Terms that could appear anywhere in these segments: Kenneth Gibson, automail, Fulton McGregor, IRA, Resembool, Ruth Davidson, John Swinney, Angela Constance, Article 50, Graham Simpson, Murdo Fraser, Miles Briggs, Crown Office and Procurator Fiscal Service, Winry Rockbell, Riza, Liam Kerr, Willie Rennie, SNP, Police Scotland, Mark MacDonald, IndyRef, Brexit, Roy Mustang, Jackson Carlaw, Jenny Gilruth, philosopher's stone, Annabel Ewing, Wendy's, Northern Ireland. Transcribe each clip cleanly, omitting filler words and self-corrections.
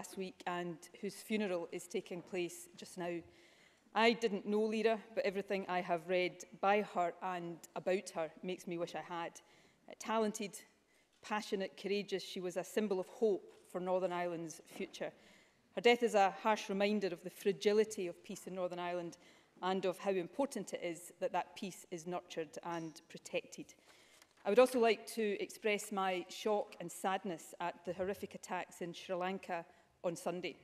last week and whose funeral is taking place just now. I didn't know Lyra, but everything I have read by her and about her makes me wish I had. Talented, passionate, courageous, she was a symbol of hope for Northern Ireland's future. Her death is a harsh reminder of the fragility of peace in Northern Ireland and of how important it is that that peace is nurtured and protected. I would also like to express my shock and sadness at the horrific attacks in Sri Lanka on Sunday.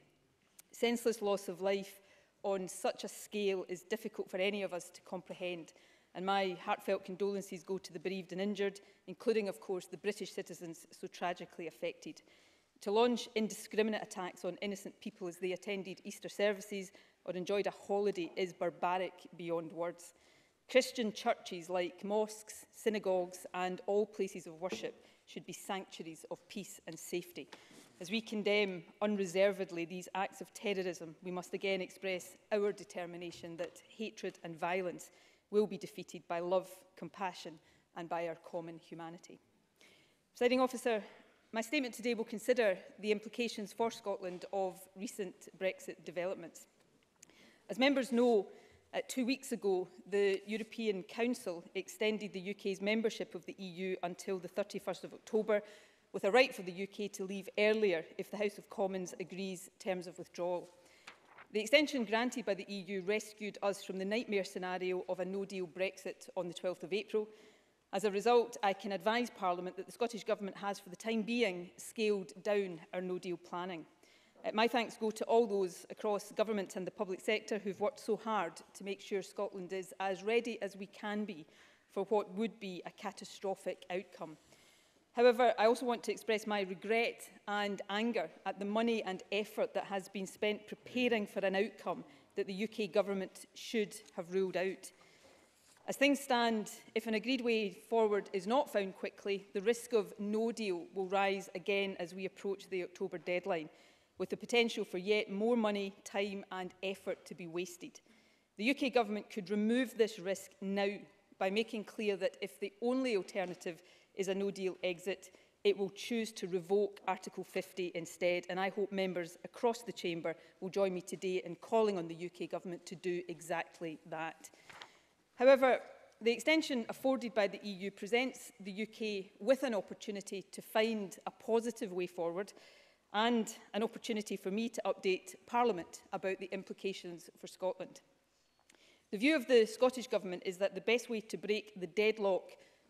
Senseless loss of life on such a scale is difficult for any of us to comprehend, and my heartfelt condolences go to the bereaved and injured, including, of course, the British citizens so tragically affected. To launch indiscriminate attacks on innocent people as they attended Easter services or enjoyed a holiday is barbaric beyond words. Christian churches like mosques, synagogues and all places of worship should be sanctuaries of peace and safety. As we condemn unreservedly these acts of terrorism, we must again express our determination that hatred and violence will be defeated by love, compassion and by our common humanity. Presiding Officer, my statement today will consider the implications for Scotland of recent Brexit developments. As members know, 2 weeks ago, the European Council extended the UK's membership of the EU until the 31st of October, with a right for the UK to leave earlier if the House of Commons agrees terms of withdrawal. The extension granted by the EU rescued us from the nightmare scenario of a no-deal Brexit on the 12th of April. As a result, I can advise Parliament that the Scottish Government has, for the time being, scaled down our no-deal planning. My thanks go to all those across government and the public sector who've worked so hard to make sure Scotland is as ready as we can be for what would be a catastrophic outcome. However, I also want to express my regret and anger at the money and effort that has been spent preparing for an outcome that the UK government should have ruled out. As things stand, if an agreed way forward is not found quickly, the risk of no deal will rise again as we approach the October deadline, with the potential for yet more money, time and effort to be wasted. The UK Government could remove this risk now by making clear that if the only alternative is a no-deal exit, it will choose to revoke Article 50 instead, and I hope members across the chamber will join me today in calling on the UK Government to do exactly that. However, the extension afforded by the EU presents the UK with an opportunity to find a positive way forward, and an opportunity for me to update Parliament about the implications for Scotland. The view of the Scottish Government is that the best way to break the deadlock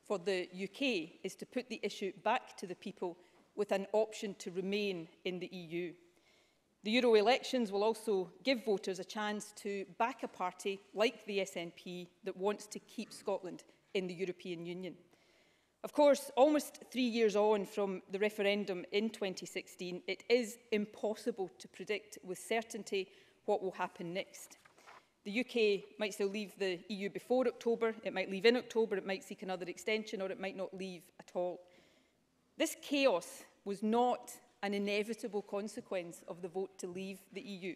for the UK is to put the issue back to the people with an option to remain in the EU. The Euro elections will also give voters a chance to back a party like the SNP that wants to keep Scotland in the European Union. Of course, almost 3 years on from the referendum in 2016, it is impossible to predict with certainty what will happen next. The UK might still leave the EU before October, it might leave in October, it might seek another extension, or it might not leave at all. This chaos was not an inevitable consequence of the vote to leave the EU.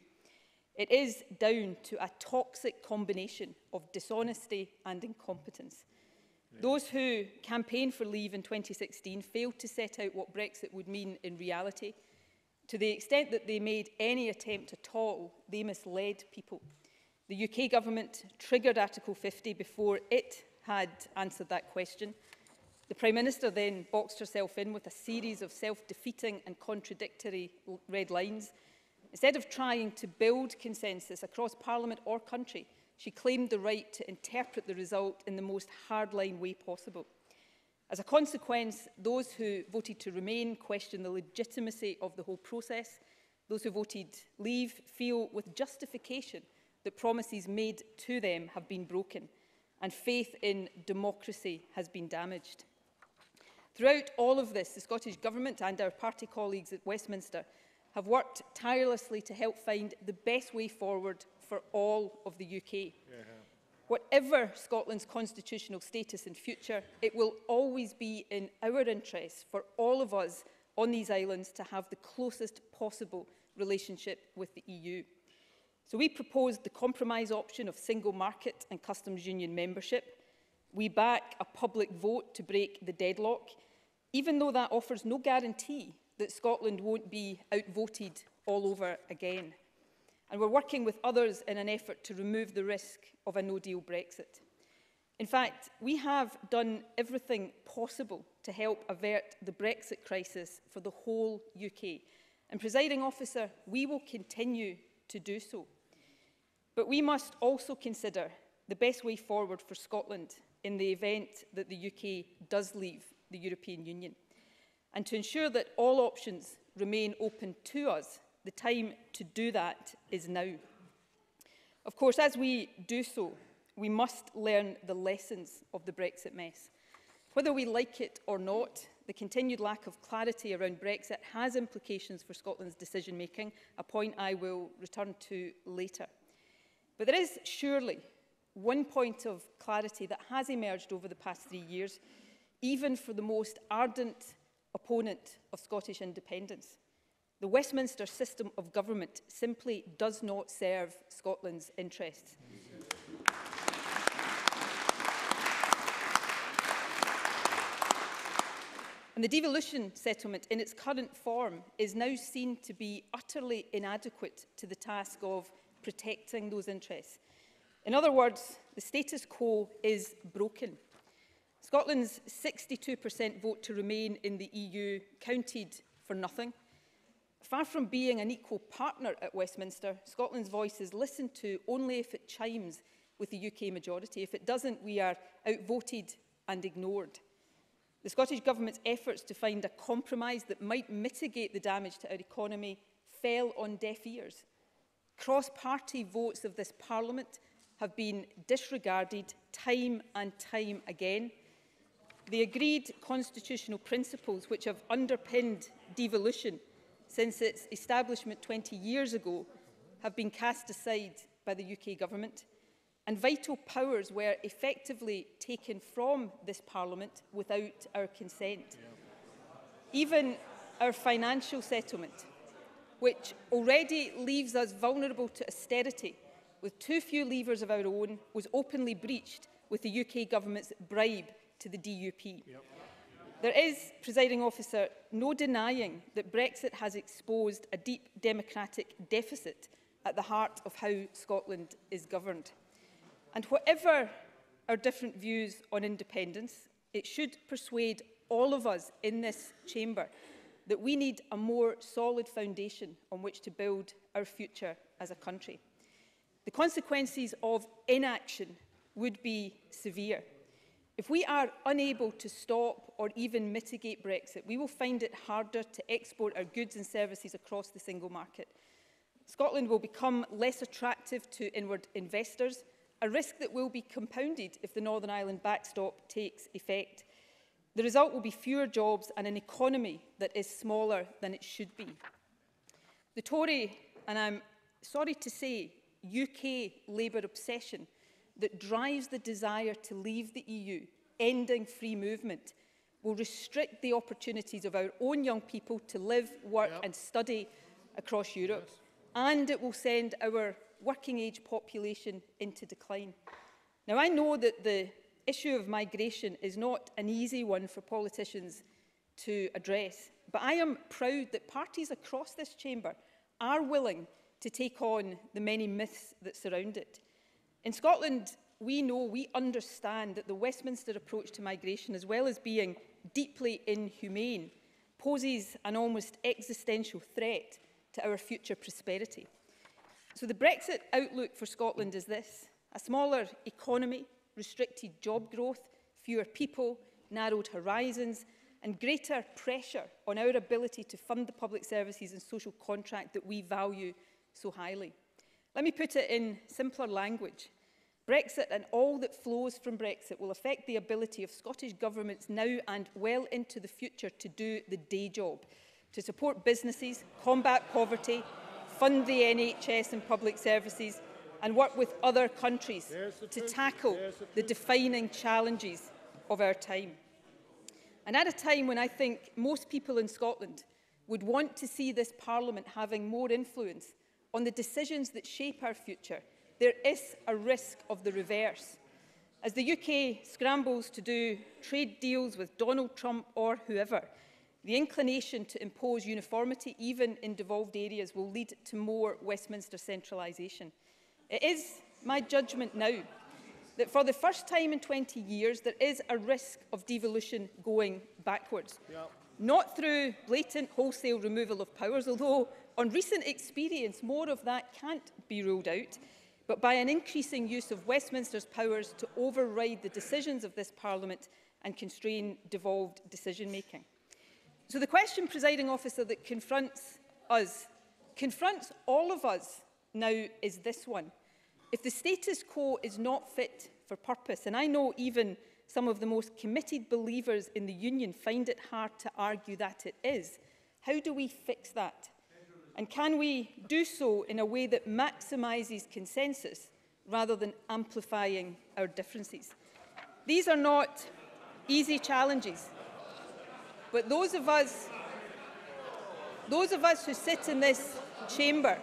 It is down to a toxic combination of dishonesty and incompetence. Those who campaigned for leave in 2016 failed to set out what Brexit would mean in reality. To the extent that they made any attempt at all, they misled people. The UK government triggered Article 50 before it had answered that question. The Prime Minister then boxed herself in with a series of self-defeating and contradictory red lines. Instead of trying to build consensus across Parliament or country, she claimed the right to interpret the result in the most hardline way possible. As a consequence, those who voted to remain question the legitimacy of the whole process. Those who voted leave feel with justification that promises made to them have been broken, and faith in democracy has been damaged. Throughout all of this, the Scottish Government and our party colleagues at Westminster have worked tirelessly to help find the best way forward for all of the UK. Whatever Scotland's constitutional status in future, it will always be in our interests for all of us on these islands to have the closest possible relationship with the EU. So we proposed the compromise option of single market and customs union membership. We back a public vote to break the deadlock, even though that offers no guarantee that Scotland won't be outvoted all over again. And we're working with others in an effort to remove the risk of a no-deal Brexit. In fact, we have done everything possible to help avert the Brexit crisis for the whole UK. And, Presiding Officer, we will continue to do so. But we must also consider the best way forward for Scotland in the event that the UK does leave the European Union. And to ensure that all options remain open to us, the time to do that is now. Of course, as we do so, we must learn the lessons of the Brexit mess. Whether we like it or not, the continued lack of clarity around Brexit has implications for Scotland's decision-making, a point I will return to later. But there is surely one point of clarity that has emerged over the past 3 years, even for the most ardent opponent of Scottish independence. The Westminster system of government simply does not serve Scotland's interests. And the devolution settlement in its current form is now seen to be utterly inadequate to the task of protecting those interests. In other words, the status quo is broken. Scotland's 62% vote to remain in the EU counted for nothing. Far from being an equal partner at Westminster, Scotland's voice is listened to only if it chimes with the UK majority. If it doesn't, we are outvoted and ignored. The Scottish Government's efforts to find a compromise that might mitigate the damage to our economy fell on deaf ears. Cross-party votes of this Parliament have been disregarded time and time again. The agreed constitutional principles which have underpinned devolution since its establishment 20 years ago have been cast aside by the UK Government. And vital powers were effectively taken from this Parliament without our consent. Even our financial settlement, which already leaves us vulnerable to austerity with too few levers of our own, was openly breached with the UK Government's bribe to the DUP. Yep. There is, Presiding Officer, no denying that Brexit has exposed a deep democratic deficit at the heart of how Scotland is governed. And whatever our different views on independence, it should persuade all of us in this chamber that we need a more solid foundation on which to build our future as a country. The consequences of inaction would be severe. If we are unable to stop or even mitigate Brexit, we will find it harder to export our goods and services across the single market. Scotland will become less attractive to inward investors, a risk that will be compounded if the Northern Ireland backstop takes effect. The result will be fewer jobs and an economy that is smaller than it should be. The Tory, and I'm sorry to say, UK Labour obsession that drives the desire to leave the EU, ending free movement, will restrict the opportunities of our own young people to live, work and study across Europe. Yes. And it will send our working age population into decline. Now, I know that the issue of migration is not an easy one for politicians to address, but I am proud that parties across this chamber are willing to take on the many myths that surround it. In Scotland, we know, we understand that the Westminster approach to migration, as well as being deeply inhumane, poses an almost existential threat to our future prosperity. So the Brexit outlook for Scotland is this: a smaller economy, restricted job growth, fewer people, narrowed horizons, and greater pressure on our ability to fund the public services and social contract that we value so highly. Let me put it in simpler language. Brexit and all that flows from Brexit will affect the ability of Scottish governments now and well into the future to do the day job, to support businesses, combat poverty, fund the NHS and public services, and work with other countries to tackle the defining challenges of our time. And at a time when I think most people in Scotland would want to see this Parliament having more influence on the decisions that shape our future, there is a risk of the reverse. As the UK scrambles to do trade deals with Donald Trump or whoever, The inclination to impose uniformity, even in devolved areas, will lead to more Westminster centralisation. It is my judgment now that for the first time in 20 years, there is a risk of devolution going backwards. Yep. Not through blatant wholesale removal of powers, although on recent experience more of that can't be ruled out, but by an increasing use of Westminster's powers to override the decisions of this Parliament and constrain devolved decision-making. So the question, Presiding Officer, that confronts all of us now is this one. If the status quo is not fit for purpose, and I know even some of the most committed believers in the Union find it hard to argue that it is, how do we fix that? And can we do so in a way that maximises consensus rather than amplifying our differences? These are not easy challenges, but those of us who sit in this chamber,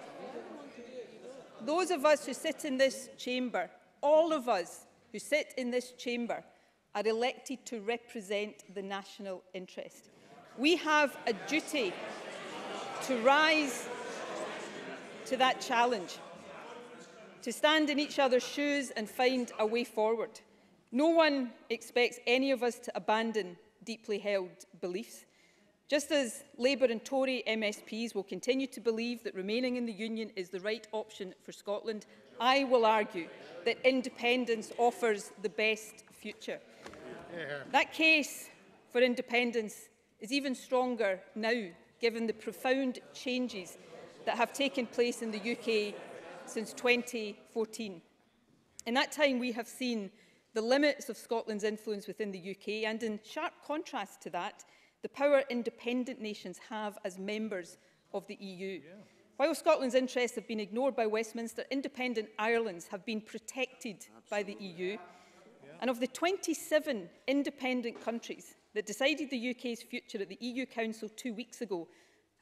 all of us who sit in this chamber are elected to represent the national interest. We have a duty to rise to that challenge, to stand in each other's shoes and find a way forward. No one expects any of us to abandon deeply held beliefs. Just as Labour and Tory MSPs will continue to believe that remaining in the Union is the right option for Scotland, I will argue that independence offers the best future. Yeah. That case for independence is even stronger now, given the profound changes that have taken place in the UK since 2014. In that time, we have seen the limits of Scotland's influence within the UK, and in sharp contrast to that, the power independent nations have as members of the EU. Yeah. While Scotland's interests have been ignored by Westminster, independent Ireland's have been protected by the EU. Yeah. And of the 27 independent countries that decided the UK's future at the EU Council 2 weeks ago,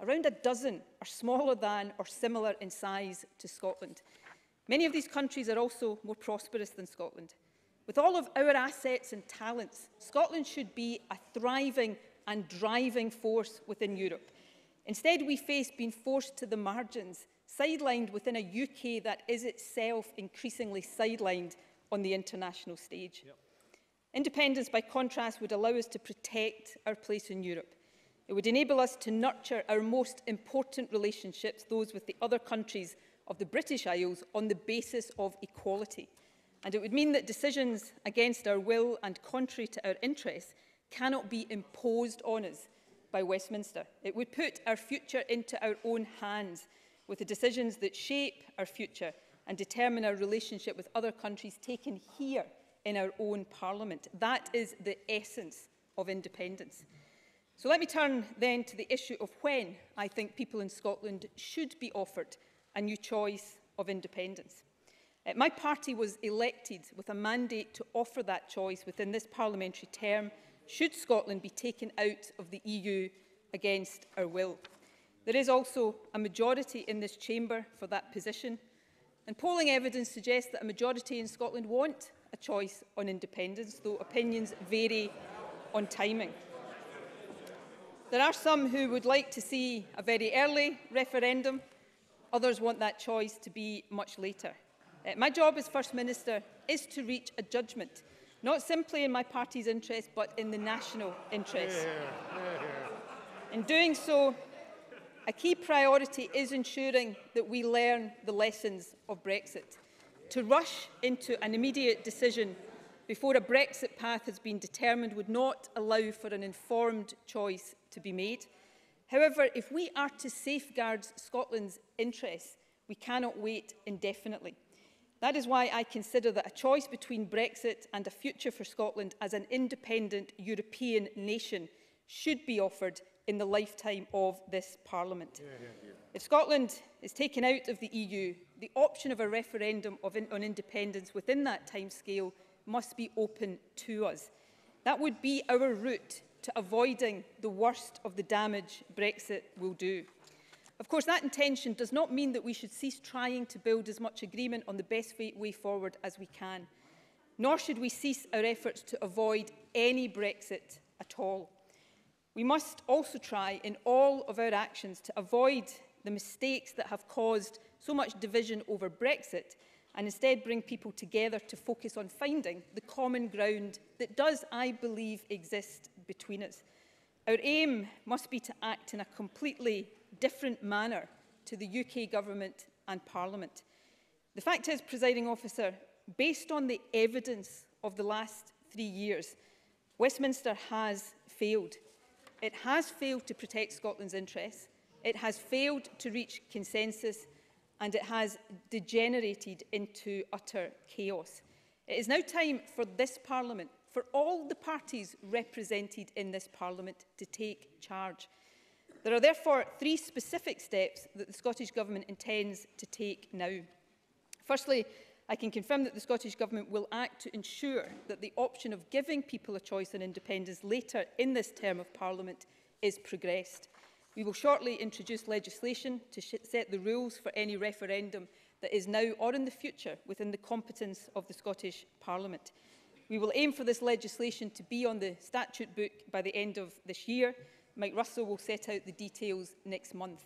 around a dozen are smaller than or similar in size to Scotland. Many of these countries are also more prosperous than Scotland. With all of our assets and talents, Scotland should be a thriving and driving force within Europe. Instead, we face being forced to the margins, sidelined within a UK that is itself increasingly sidelined on the international stage. Yep. Independence, by contrast, would allow us to protect our place in Europe. It would enable us to nurture our most important relationships, those with the other countries of the British Isles, on the basis of equality. And it would mean that decisions against our will and contrary to our interests cannot be imposed on us by Westminster. It would put our future into our own hands, with the decisions that shape our future and determine our relationship with other countries taken here in our own Parliament. That is the essence of independence. So let me turn then to the issue of when I think people in Scotland should be offered a new choice of independence. My party was elected with a mandate to offer that choice within this parliamentary term, should Scotland be taken out of the EU against our will. There is also a majority in this chamber for that position, and polling evidence suggests that a majority in Scotland want a choice on independence, though opinions vary on timing. There are some who would like to see a very early referendum, others want that choice to be much later. My job as First Minister is to reach a judgment, not simply in my party's interest, but in the national interest. In doing so, a key priority is ensuring that we learn the lessons of Brexit. To rush into an immediate decision before a Brexit path has been determined would not allow for an informed choice to be made. However, if we are to safeguard Scotland's interests, we cannot wait indefinitely. That is why I consider that a choice between Brexit and a future for Scotland as an independent European nation should be offered in the lifetime of this Parliament. If Scotland is taken out of the EU, the option of a referendum on independence within that timescale must be open to us. That would be our route to avoiding the worst of the damage Brexit will do. Of course, that intention does not mean that we should cease trying to build as much agreement on the best way forward as we can, nor should we cease our efforts to avoid any Brexit at all. We must also try in all of our actions to avoid the mistakes that have caused so much division over Brexit and instead bring people together to focus on finding the common ground that does, I believe, exist between us. Our aim must be to act in a completely different manner to the UK Government and Parliament. The fact is, Presiding Officer, based on the evidence of the last 3 years, Westminster has failed. It has failed to protect Scotland's interests, it has failed to reach consensus, and it has degenerated into utter chaos. It is now time for this Parliament, for all the parties represented in this Parliament, to take charge. There are therefore three specific steps that the Scottish Government intends to take now. Firstly, I can confirm that the Scottish Government will act to ensure that the option of giving people a choice and independence later in this term of Parliament is progressed. We will shortly introduce legislation to set the rules for any referendum that is now or in the future within the competence of the Scottish Parliament. We will aim for this legislation to be on the statute book by the end of this year. Mike Russell will set out the details next month.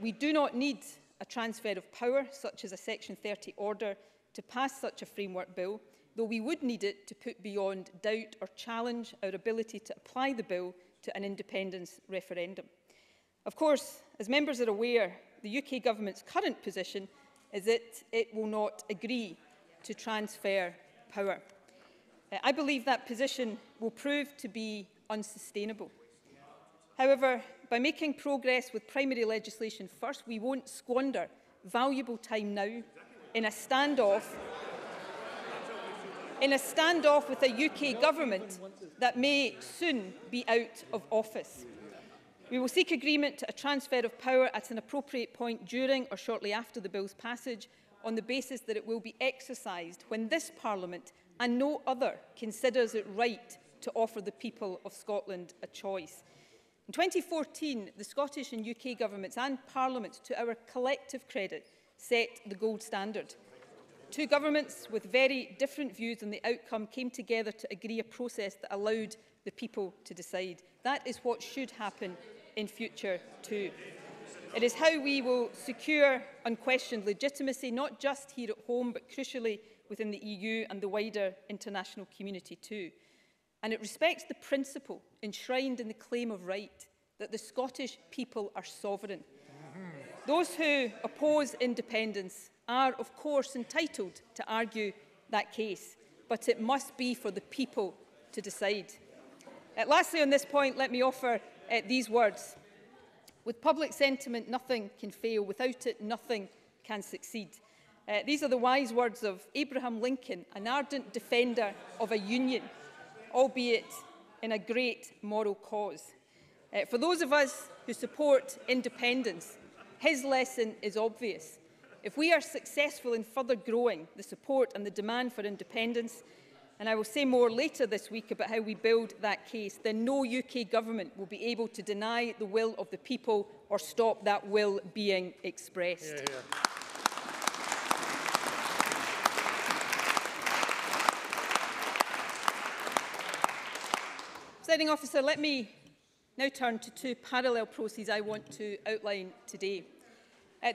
We do not need a transfer of power, such as a Section 30 order, to pass such a framework bill, though we would need it to put beyond doubt or challenge our ability to apply the bill to an independence referendum. Of course, as members are aware, the UK Government's current position is that it will not agree to transfer power. I believe that position will prove to be unsustainable. However, by making progress with primary legislation first, we won't squander valuable time now in a standoff with a UK Government that may soon be out of office. We will seek agreement to a transfer of power at an appropriate point during or shortly after the bill's passage, on the basis that it will be exercised when this Parliament and no other considers it right to offer the people of Scotland a choice. In 2014, the Scottish and UK governments and parliaments, to our collective credit, set the gold standard. Two governments with very different views on the outcome came together to agree a process that allowed the people to decide. That is what should happen in future too. It is how we will secure unquestioned legitimacy, not just here at home, but crucially within the EU and the wider international community too. And it respects the principle enshrined in the claim of right that the Scottish people are sovereign. Those who oppose independence are, of course, entitled to argue that case, but it must be for the people to decide. Lastly, on this point, let me offer these words. With public sentiment, nothing can fail. Without it, nothing can succeed. These are the wise words of Abraham Lincoln, an ardent defender of a union, albeit in a great moral cause. For those of us who support independence, his lesson is obvious. If we are successful in further growing the support and the demand for independence, and I will say more later this week about how we build that case, then no UK government will be able to deny the will of the people or stop that will being expressed. Yeah, yeah. Presiding Officer, let me now turn to two parallel processes I want to outline today.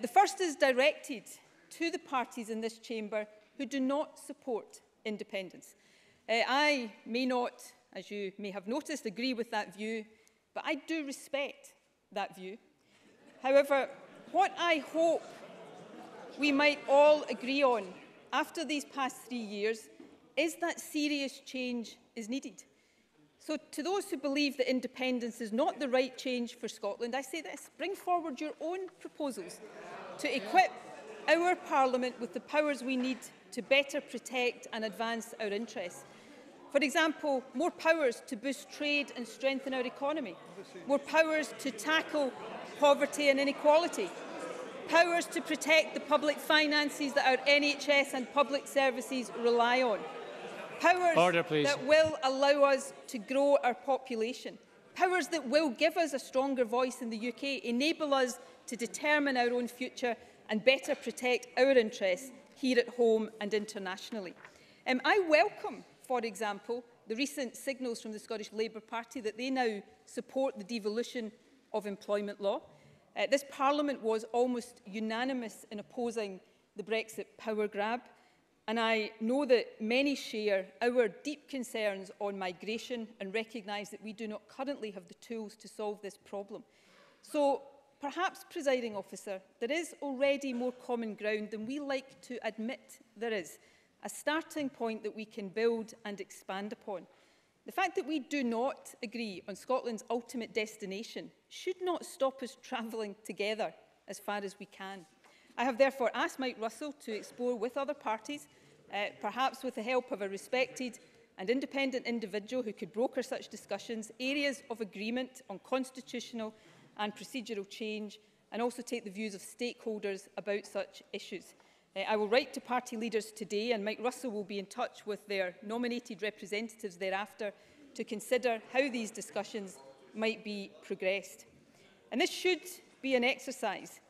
The first is directed to the parties in this chamber who do not support independence. I may not, as you may have noticed, agree with that view, but I do respect that view. However, what I hope we might all agree on after these past 3 years is that serious change is needed. So to those who believe that independence is not the right change for Scotland, I say this: bring forward your own proposals to equip our Parliament with the powers we need to better protect and advance our interests. For example, more powers to boost trade and strengthen our economy, more powers to tackle poverty and inequality, powers to protect the public finances that our NHS and public services rely on, powers that will allow us to grow our population, powers that will give us a stronger voice in the UK, enable us to determine our own future and better protect our interests here at home and internationally. I welcome, for example, the recent signals from the Scottish Labour Party that they now support the devolution of employment law. This Parliament was almost unanimous in opposing the Brexit power grab, and I know that many share our deep concerns on migration and recognise that we do not currently have the tools to solve this problem. So perhaps, Presiding Officer, there is already more common ground than we like to admit there is, a starting point that we can build and expand upon. The fact that we do not agree on Scotland's ultimate destination should not stop us travelling together as far as we can. I have therefore asked Mike Russell to explore with other parties, perhaps with the help of a respected and independent individual who could broker such discussions, areas of agreement on constitutional and procedural change, and also take the views of stakeholders about such issues. I will write to party leaders today, and Mike Russell will be in touch with their nominated representatives thereafter to consider how these discussions might be progressed. And this should be an exercise,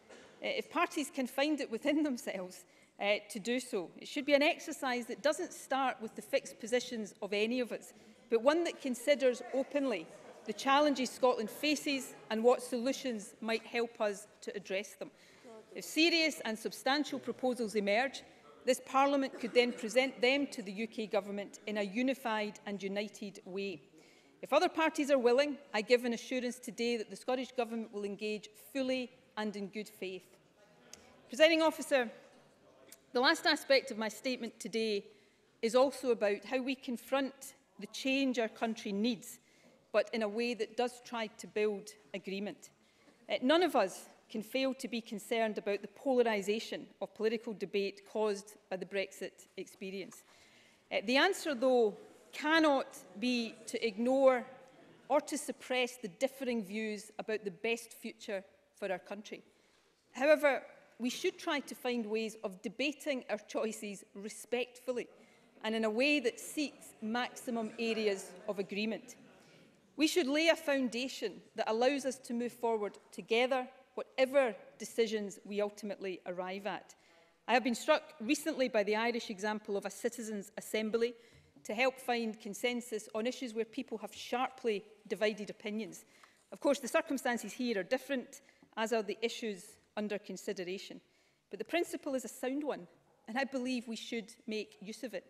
if parties can find it within themselves to do so. It should be an exercise that doesn't start with the fixed positions of any of us, but one that considers openly the challenges Scotland faces and what solutions might help us to address them. If serious and substantial proposals emerge, this Parliament could then present them to the UK Government in a unified and united way. If other parties are willing, I give an assurance today that the Scottish Government will engage fully and in good faith. Presiding Officer, the last aspect of my statement today is also about how we confront the change our country needs, but in a way that does try to build agreement. None of us can fail to be concerned about the polarisation of political debate caused by the Brexit experience. The answer, though, cannot be to ignore or to suppress the differing views about the best future for our country. However, we should try to find ways of debating our choices respectfully and in a way that seeks maximum areas of agreement. We should lay a foundation that allows us to move forward together, whatever decisions we ultimately arrive at. I have been struck recently by the Irish example of a citizens' assembly to help find consensus on issues where people have sharply divided opinions. Of course, the circumstances here are different, as are the issues under consideration. But the principle is a sound one, and I believe we should make use of it.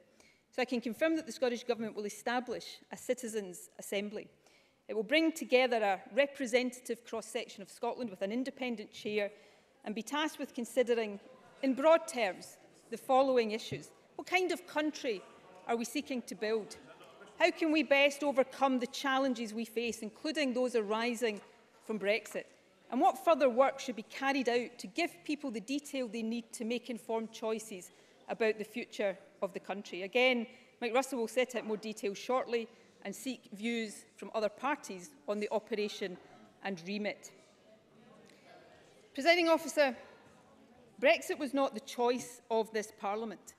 So I can confirm that the Scottish Government will establish a citizens' assembly. It will bring together a representative cross-section of Scotland with an independent chair and be tasked with considering, in broad terms, the following issues. What kind of country are we seeking to build? How can we best overcome the challenges we face, including those arising from Brexit? And what further work should be carried out to give people the detail they need to make informed choices about the future of the country? Again, Mike Russell will set out more details shortly and seek views from other parties on the operation and remit. Presiding Officer, Brexit was not the choice of this Parliament,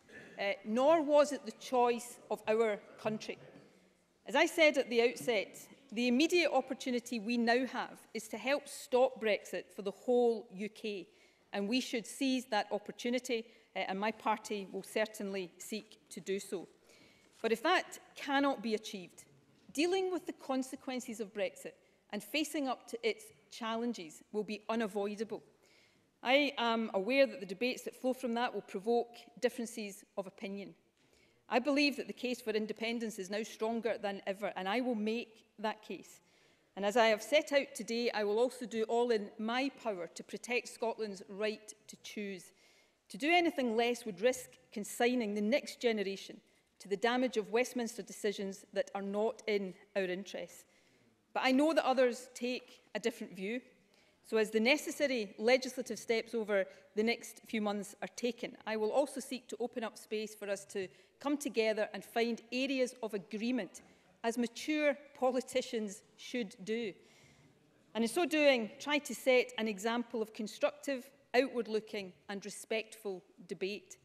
nor was it the choice of our country. As I said at the outset, the immediate opportunity we now have is to help stop Brexit for the whole UK, and we should seize that opportunity, and my party will certainly seek to do so. But if that cannot be achieved, dealing with the consequences of Brexit and facing up to its challenges will be unavoidable. I am aware that the debates that flow from that will provoke differences of opinion. I believe that the case for independence is now stronger than ever, and I will make that case. And as I have set out today, I will also do all in my power to protect Scotland's right to choose. To do anything less would risk consigning the next generation to the damage of Westminster decisions that are not in our interests. But I know that others take a different view, so as the necessary legislative steps over the next few months are taken, I will also seek to open up space for us to come together and find areas of agreement, as mature politicians should do. And in so doing, try to set an example of constructive, outward-looking and respectful debate.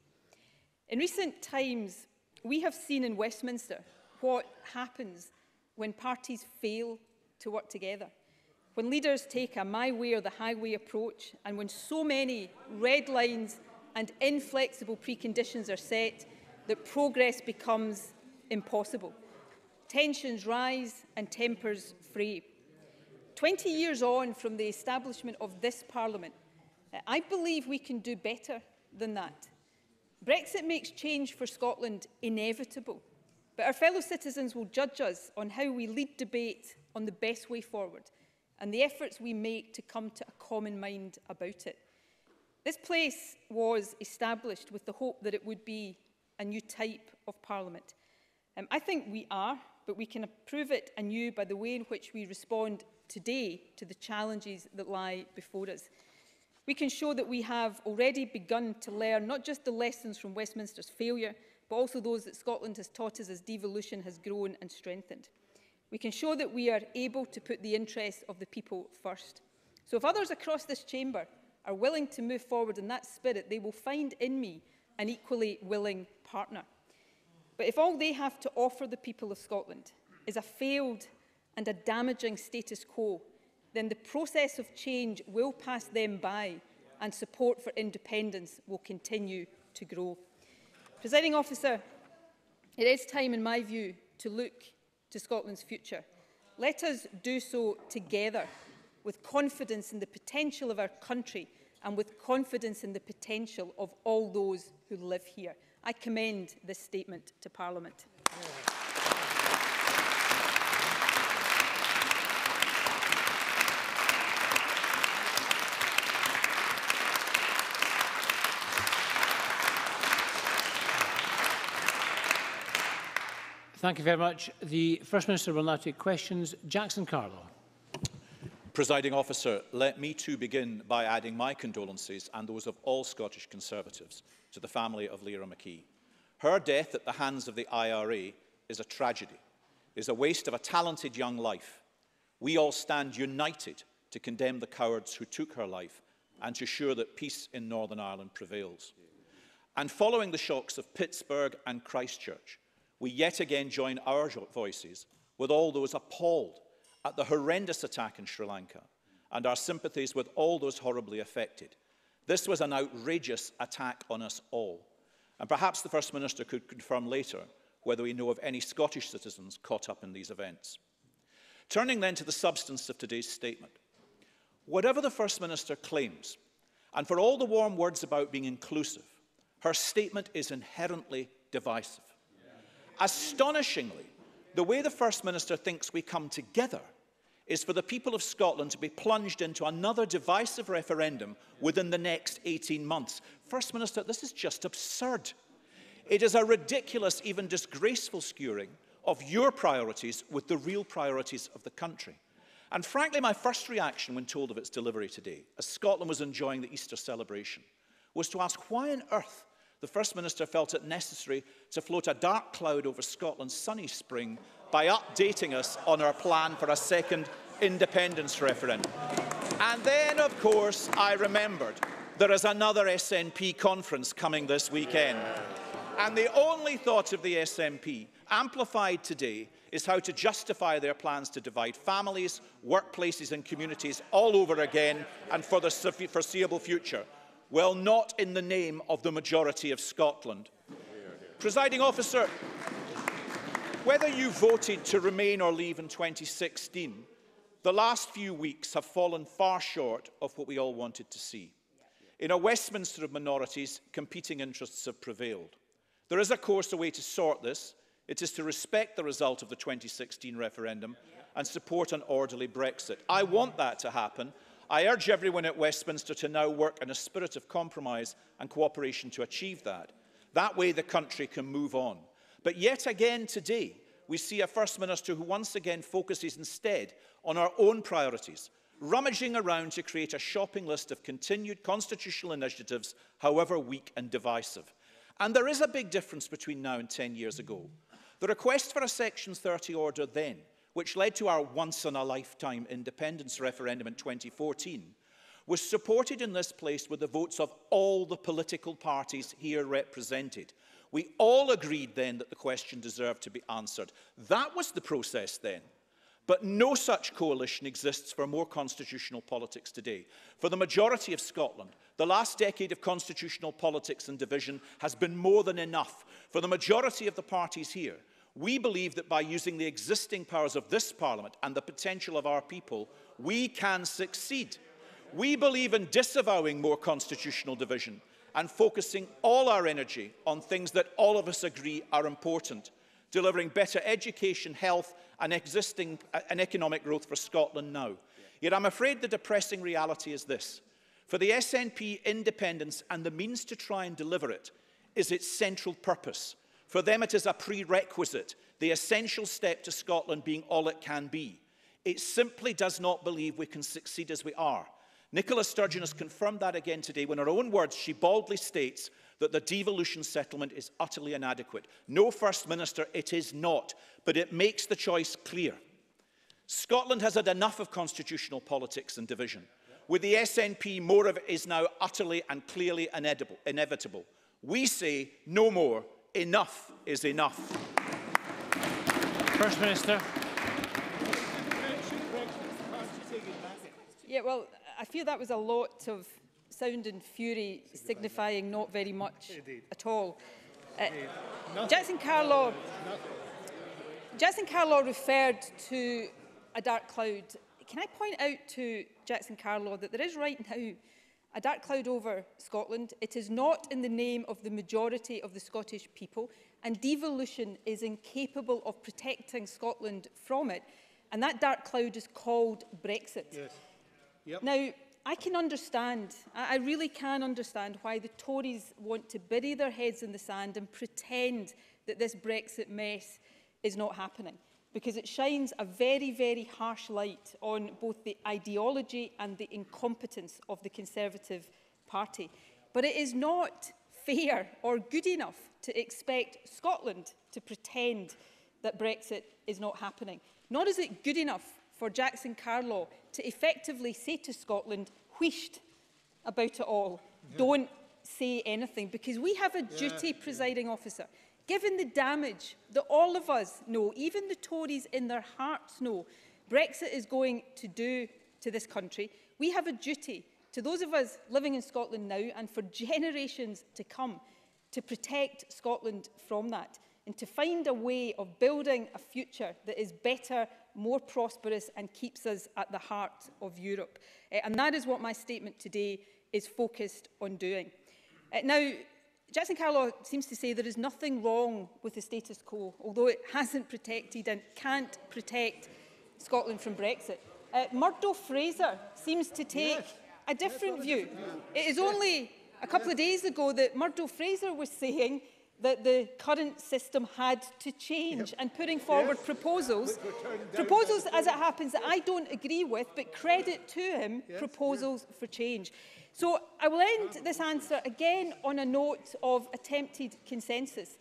In recent times, we have seen in Westminster what happens when parties fail to work together, when leaders take a my way or the highway approach, and when so many red lines and inflexible preconditions are set that progress becomes impossible. Tensions rise and tempers fray. 20 years on from the establishment of this Parliament, I believe we can do better than that. Brexit makes change for Scotland inevitable, but our fellow citizens will judge us on how we lead debate on the best way forward and the efforts we make to come to a common mind about it. This place was established with the hope that it would be a new type of Parliament. I think we are, but we can prove it anew by the way in which we respond today to the challenges that lie before us. We can show that we have already begun to learn not just the lessons from Westminster's failure, but also those that Scotland has taught us as devolution has grown and strengthened. We can show that we are able to put the interests of the people first. So if others across this chamber are willing to move forward in that spirit, they will find in me an equally willing partner. But if all they have to offer the people of Scotland is a failed and a damaging status quo, then the process of change will pass them by and support for independence will continue to grow. Presiding Officer, it is time, in my view, to look to Scotland's future. Let us do so together, with confidence in the potential of our country and with confidence in the potential of all those who live here. I commend this statement to Parliament. Thank you very much. The First Minister will now take questions. Jackson Carlaw. Presiding Officer, let me too begin by adding my condolences and those of all Scottish Conservatives to the family of Lyra McKee. Her death at the hands of the IRA is a tragedy, is a waste of a talented young life. We all stand united to condemn the cowards who took her life and to ensure that peace in Northern Ireland prevails. And following the shocks of Pittsburgh and Christchurch, we yet again join our voices with all those appalled at the horrendous attack in Sri Lanka and our sympathies with all those horribly affected. This was an outrageous attack on us all. And perhaps the First Minister could confirm later whether we know of any Scottish citizens caught up in these events. Turning then to the substance of today's statement. Whatever the First Minister claims, and for all the warm words about being inclusive, her statement is inherently divisive. Astonishingly, the way the First Minister thinks we come together is for the people of Scotland to be plunged into another divisive referendum within the next 18 months. First Minister, this is just absurd. It is a ridiculous, even disgraceful skewering of your priorities with the real priorities of the country. And frankly, my first reaction when told of its delivery today, as Scotland was enjoying the Easter celebration, was to ask why on earth the First Minister felt it necessary to float a dark cloud over Scotland's sunny spring by updating us on our plan for a second independence referendum. And then, of course, I remembered there is another SNP conference coming this weekend. And the only thought of the SNP, amplified today, is how to justify their plans to divide families, workplaces and communities all over again and for the foreseeable future. Well, not in the name of the majority of Scotland. Presiding Officer, whether you voted to remain or leave in 2016, the last few weeks have fallen far short of what we all wanted to see. In a Westminster of minorities, competing interests have prevailed. There is, of course, a way to sort this. It is to respect the result of the 2016 referendum and support an orderly Brexit. I want that to happen. I urge everyone at Westminster to now work in a spirit of compromise and cooperation to achieve that. That way the country can move on. But yet again today, we see a First Minister who once again focuses instead on our own priorities, rummaging around to create a shopping list of continued constitutional initiatives, however weak and divisive. And there is a big difference between now and 10 years ago. The request for a Section 30 order then, which led to our once-in-a-lifetime independence referendum in 2014, was supported in this place with the votes of all the political parties here represented. We all agreed then that the question deserved to be answered. That was the process then. But no such coalition exists for more constitutional politics today. For the majority of Scotland, the last decade of constitutional politics and division has been more than enough. For the majority of the parties here, we believe that by using the existing powers of this Parliament and the potential of our people, we can succeed. We believe in disavowing more constitutional division and focusing all our energy on things that all of us agree are important, delivering better education, health and existing and economic growth for Scotland now. Yet I'm afraid the depressing reality is this. For the SNP, independence and the means to try and deliver it is its central purpose. For them, it is a prerequisite, the essential step to Scotland being all it can be. It simply does not believe we can succeed as we are. Nicola Sturgeon has confirmed that again today when, in her own words, she baldly states that the devolution settlement is utterly inadequate. No, First Minister, it is not, but it makes the choice clear. Scotland has had enough of constitutional politics and division. With the SNP, more of it is now utterly and clearly inevitable. We say no more. Enough is enough. First Minister. Yeah, well, I feel that was a lot of sound and fury signifying not very much at all. Jackson Carlaw referred to a dark cloud. Can I point out to Jackson Carlaw that there is right now a dark cloud over Scotland. It is not in the name of the majority of the Scottish people, and devolution is incapable of protecting Scotland from it. And that dark cloud is called Brexit. Yes. Yep. Now, I can understand, I really can understand why the Tories want to bury their heads in the sand and pretend that this Brexit mess is not happening, because it shines a very, very harsh light on both the ideology and the incompetence of the Conservative Party. But it is not fair or good enough to expect Scotland to pretend that Brexit is not happening. Nor is it good enough for Jackson Carlaw to effectively say to Scotland, wheeshed about it all, yeah, don't say anything, because we have a duty, yeah, presiding officer. Given the damage that all of us know, even the Tories in their hearts know, Brexit is going to do to this country, we have a duty to those of us living in Scotland now and for generations to come to protect Scotland from that and to find a way of building a future that is better, more prosperous and keeps us at the heart of Europe. And that is what my statement today is focused on doing. Now, Jackson Carlaw seems to say there is nothing wrong with the status quo, although it hasn't protected and can't protect Scotland from Brexit. Murdo Fraser seems to take a different view. It is only a couple of days ago that Murdo Fraser was saying that the current system had to change, and putting forward proposals as it happens that I don't agree with, but credit to him, proposals for change. So I will end this answer again on a note of attempted consensus.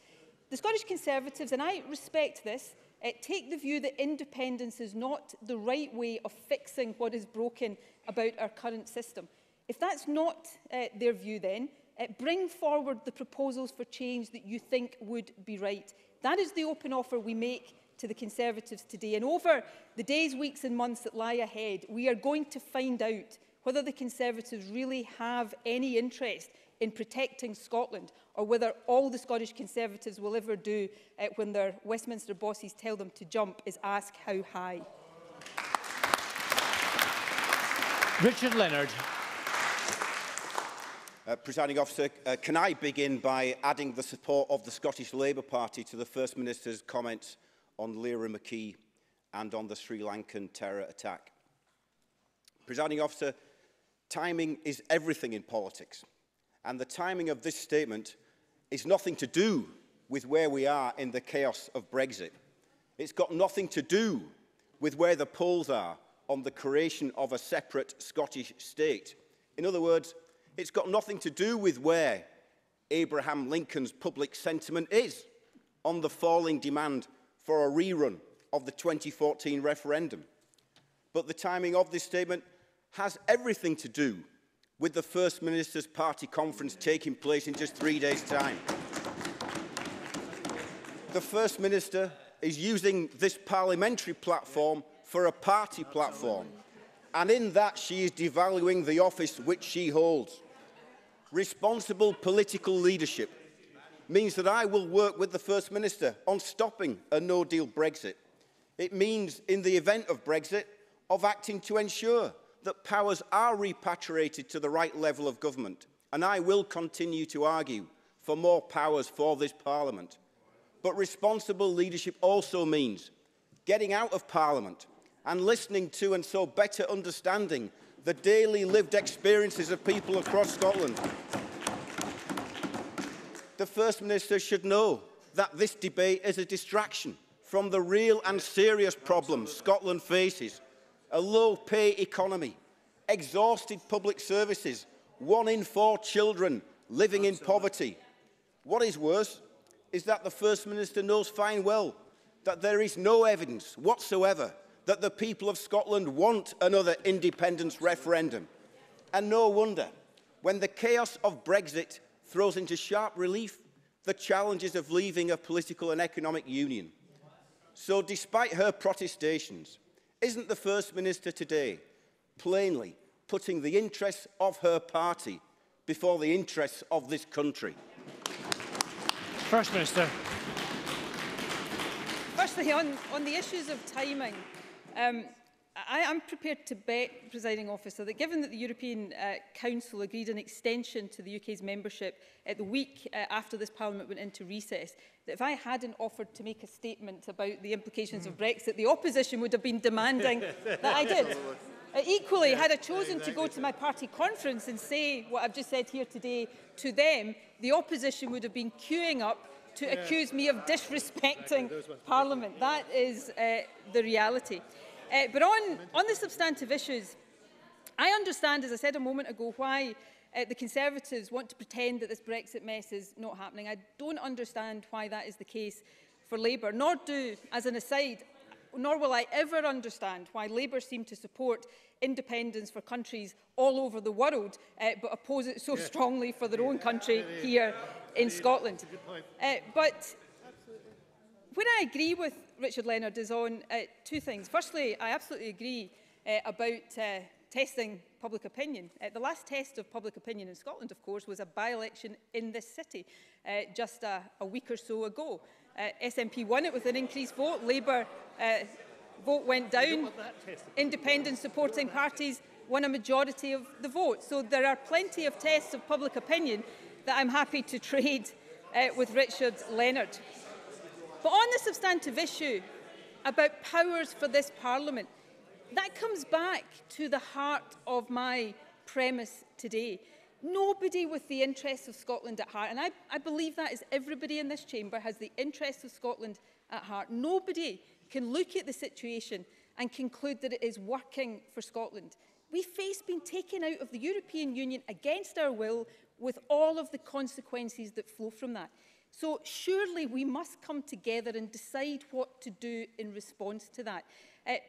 The Scottish Conservatives, and I respect this, take the view that independence is not the right way of fixing what is broken about our current system. If that's not their view then, bring forward the proposals for change that you think would be right. That is the open offer we make to the Conservatives today. And over the days, weeks and months that lie ahead, we are going to find out whether the Conservatives really have any interest in protecting Scotland, or whether all the Scottish Conservatives will ever do when their Westminster bosses tell them to jump is ask how high. Richard Leonard. Presiding Officer, can I begin by adding the support of the Scottish Labour Party to the First Minister's comments on Lyra McKee and on the Sri Lankan terror attack? Presiding Officer, timing is everything in politics, and the timing of this statement is nothing to do with where we are in the chaos of Brexit. It's got nothing to do with where the polls are on the creation of a separate Scottish state. In other words, it's got nothing to do with where Abraham Lincoln's public sentiment is on the falling demand for a rerun of the 2014 referendum. But the timing of this statement has everything to do with the First Minister's party conference taking place in just 3 days' time. The First Minister is using this parliamentary platform for a party platform, and in that she is devaluing the office which she holds. Responsible political leadership means that I will work with the First Minister on stopping a no-deal Brexit. It means, in the event of Brexit, of acting to ensure that powers are repatriated to the right level of government, and I will continue to argue for more powers for this Parliament. But responsible leadership also means getting out of Parliament and listening to and so better understanding the daily lived experiences of people across Scotland. The First Minister should know that this debate is a distraction from the real and serious problems Scotland faces: a low-pay economy, exhausted public services, 1 in 4 children living in poverty. What is worse is that the First Minister knows fine well that there is no evidence whatsoever that the people of Scotland want another independence referendum. And no wonder, when the chaos of Brexit throws into sharp relief the challenges of leaving a political and economic union. So, despite her protestations, isn't the First Minister today plainly putting the interests of her party before the interests of this country? First Minister. Firstly, on the issues of timing, I am prepared to bet, Presiding Officer, that given that the European Council agreed an extension to the UK's membership the week after this Parliament went into recess, that if I hadn't offered to make a statement about the implications of Brexit, the opposition would have been demanding that I did. Equally, had I chosen to go to my party conference and say what I've just said here today to them, the opposition would have been queuing up to accuse me of disrespecting Parliament. That is the reality. But on the substantive issues, I understand, as I said a moment ago, why the Conservatives want to pretend that this Brexit mess is not happening. I don't understand why that is the case for Labour, nor do, as an aside, nor will I ever understand why Labour seem to support independence for countries all over the world, but oppose it so strongly for their own country here in Scotland. But when I agree with Richard Leonard is on two things. Firstly, I absolutely agree about testing public opinion. The last test of public opinion in Scotland, of course, was a by-election in this city just a week or so ago. SNP won it with an increased vote. Labour vote went down. Independent supporting parties won a majority of the vote. So there are plenty of tests of public opinion that I'm happy to trade with Richard Leonard. But on the substantive issue about powers for this Parliament, that comes back to the heart of my premise today. Nobody with the interests of Scotland at heart, and I believe that is everybody in this chamber has the interests of Scotland at heart. Nobody can look at the situation and conclude that it is working for Scotland. We face being taken out of the European Union against our will, with all of the consequences that flow from that. So surely we must come together and decide what to do in response to that.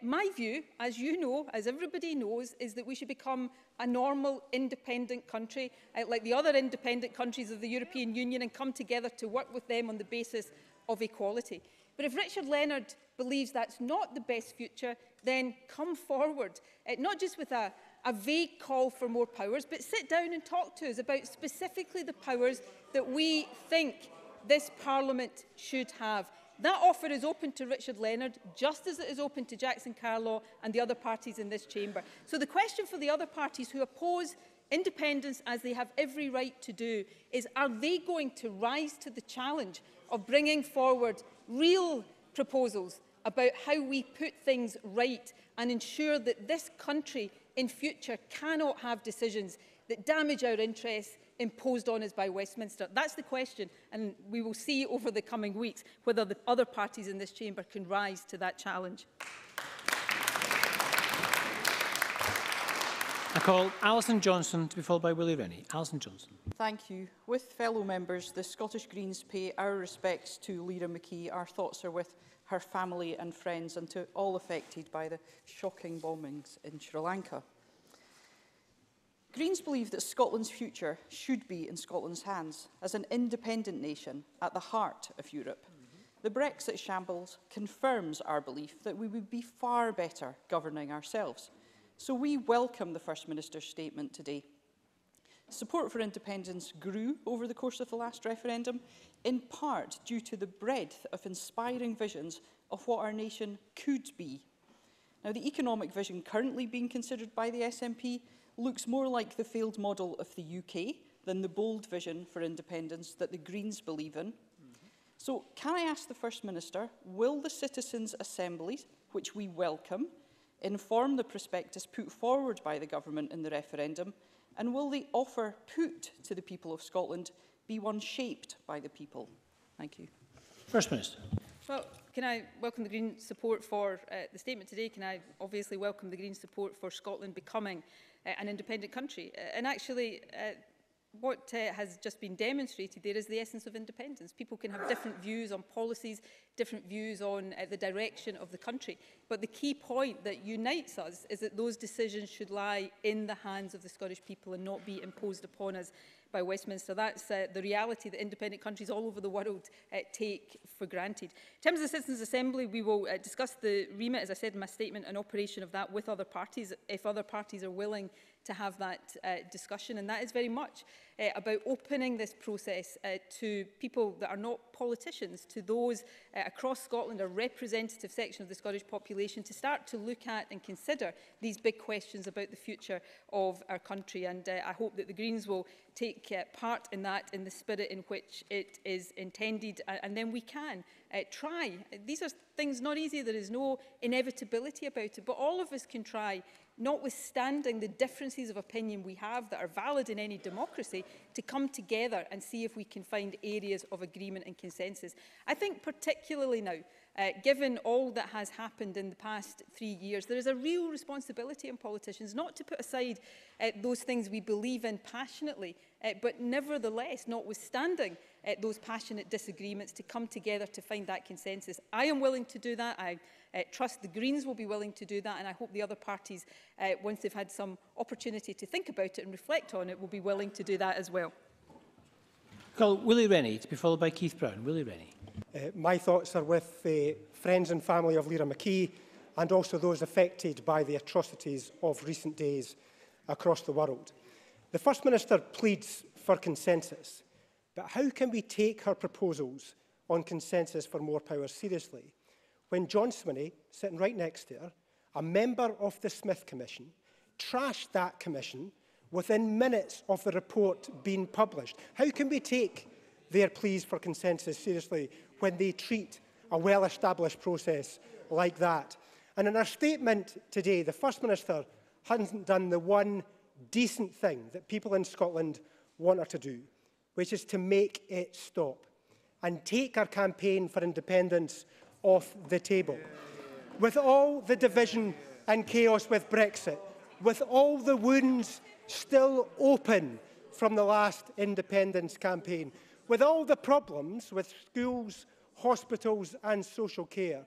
My view, as you know, as everybody knows, is that we should become a normal, independent country, like the other independent countries of the European Union, and come together to work with them on the basis of equality. But if Richard Leonard believes that's not the best future, then come forward, not just with a vague call for more powers, but sit down and talk to us about specifically the powers that we think this Parliament should have. That offer is open to Richard Leonard, just as it is open to Jackson Carlaw and the other parties in this chamber. So the question for the other parties who oppose independence, as they have every right to do, is, are they going to rise to the challenge of bringing forward real proposals about how we put things right and ensure that this country in future cannot have decisions that damage our interests imposed on us by Westminster? That's the question, and we will see over the coming weeks whether the other parties in this chamber can rise to that challenge. I call Alison Johnson to be followed by Willie Rennie. Alison Johnson. Thank you. With fellow members, the Scottish Greens pay our respects to Lyra McKee. Our thoughts are with her family and friends, and to all affected by the shocking bombings in Sri Lanka. Greens believe that Scotland's future should be in Scotland's hands as an independent nation at the heart of Europe. The Brexit shambles confirms our belief that we would be far better governing ourselves. So we welcome the First Minister's statement today. Support for independence grew over the course of the last referendum, in part due to the breadth of inspiring visions of what our nation could be. Now, the economic vision currently being considered by the SNP looks more like the failed model of the UK than the bold vision for independence that the Greens believe in. So, can I ask the First Minister, will the citizens' assemblies, which we welcome, inform the prospectus put forward by the government in the referendum, and will the offer put to the people of Scotland be one shaped by the people? Thank you. First Minister. Well, can I welcome the Green support for the statement today? Can I obviously welcome the Green support for Scotland becoming an independent country? And actually, what has just been demonstrated there is the essence of independence. People can have different views on policies, different views on the direction of the country. But the key point that unites us is that those decisions should lie in the hands of the Scottish people and not be imposed upon us by Westminster. That's the reality that independent countries all over the world take for granted. In terms of the Citizens' Assembly, we will discuss the remit, as I said in my statement, and operation of that with other parties, if other parties are willing to have that discussion. And that is very much about opening this process to people that are not politicians, to those across Scotland, a representative section of the Scottish population, to start to look at and consider these big questions about the future of our country. And I hope that the Greens will take part in that in the spirit in which it is intended. And then we can try. These are things not easy. There is no inevitability about it, but all of us can try, notwithstanding the differences of opinion we have that are valid in any democracy, to come together and see if we can find areas of agreement and consensus. I think particularly now, given all that has happened in the past 3 years, there is a real responsibility on politicians not to put aside those things we believe in passionately, but nevertheless, notwithstanding those passionate disagreements, to come together to find that consensus. I am willing to do that. I trust the Greens will be willing to do that, and I hope the other parties, once they've had some opportunity to think about it and reflect on it, will be willing to do that as well. Call Willie Rennie, to be followed by Keith Brown. Willie Rennie. My thoughts are with the friends and family of Lyra McKee and also those affected by the atrocities of recent days across the world. The First Minister pleads for consensus, but how can we take her proposals on consensus for more power seriously when John Swinney, sitting right next to her, a member of the Smith Commission, trashed that commission within minutes of the report being published? How can we take their pleas for consensus seriously when they treat a well-established process like that? And in her statement today, the First Minister hasn't done the one decent thing that people in Scotland want her to do, which is to make it stop and take our campaign for independence off the table. With all the division and chaos with Brexit, with all the wounds still open from the last independence campaign, with all the problems with schools, hospitals and social care,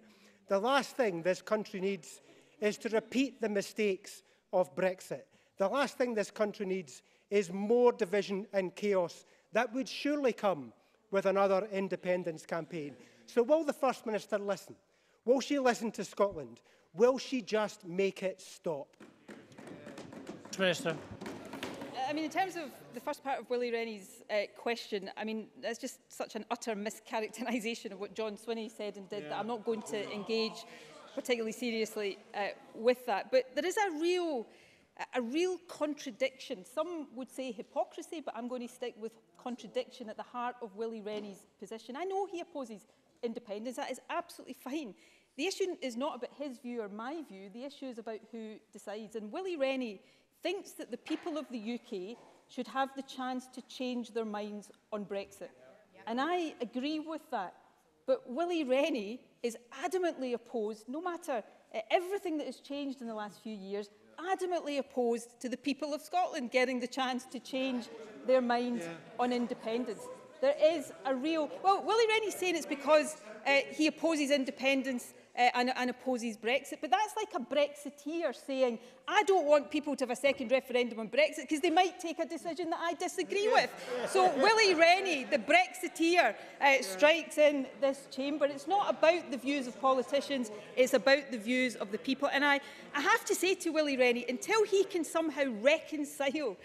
the last thing this country needs is to repeat the mistakes of Brexit. The last thing this country needs is more division and chaos that would surely come with another independence campaign. So will the First Minister listen? Will she listen to Scotland? Will she just make it stop? Minister. I mean, in terms of the first part of Willie Rennie's question, I mean, that's just such an utter mischaracterisation of what John Swinney said and did, that I'm not going to engage particularly seriously with that. But there is a real contradiction. Some would say hypocrisy, but I'm going to stick with contradiction at the heart of Willie Rennie's position. I know he opposes independence. That is absolutely fine. The issue is not about his view or my view. The issue is about who decides. And Willie Rennie thinks that the people of the UK should have the chance to change their minds on Brexit. And I agree with that. But Willie Rennie is adamantly opposed, no matter everything that has changed in the last few years, adamantly opposed to the people of Scotland getting the chance to change their minds on independence. There is a real... Well, Willie Rennie's saying it's because he opposes independence and opposes Brexit, but that's like a Brexiteer saying, I don't want people to have a second referendum on Brexit because they might take a decision that I disagree with. So Willie Rennie, the Brexiteer, strikes in this chamber. It's not about the views of politicians, it's about the views of the people. And I have to say to Willie Rennie, until he can somehow reconcile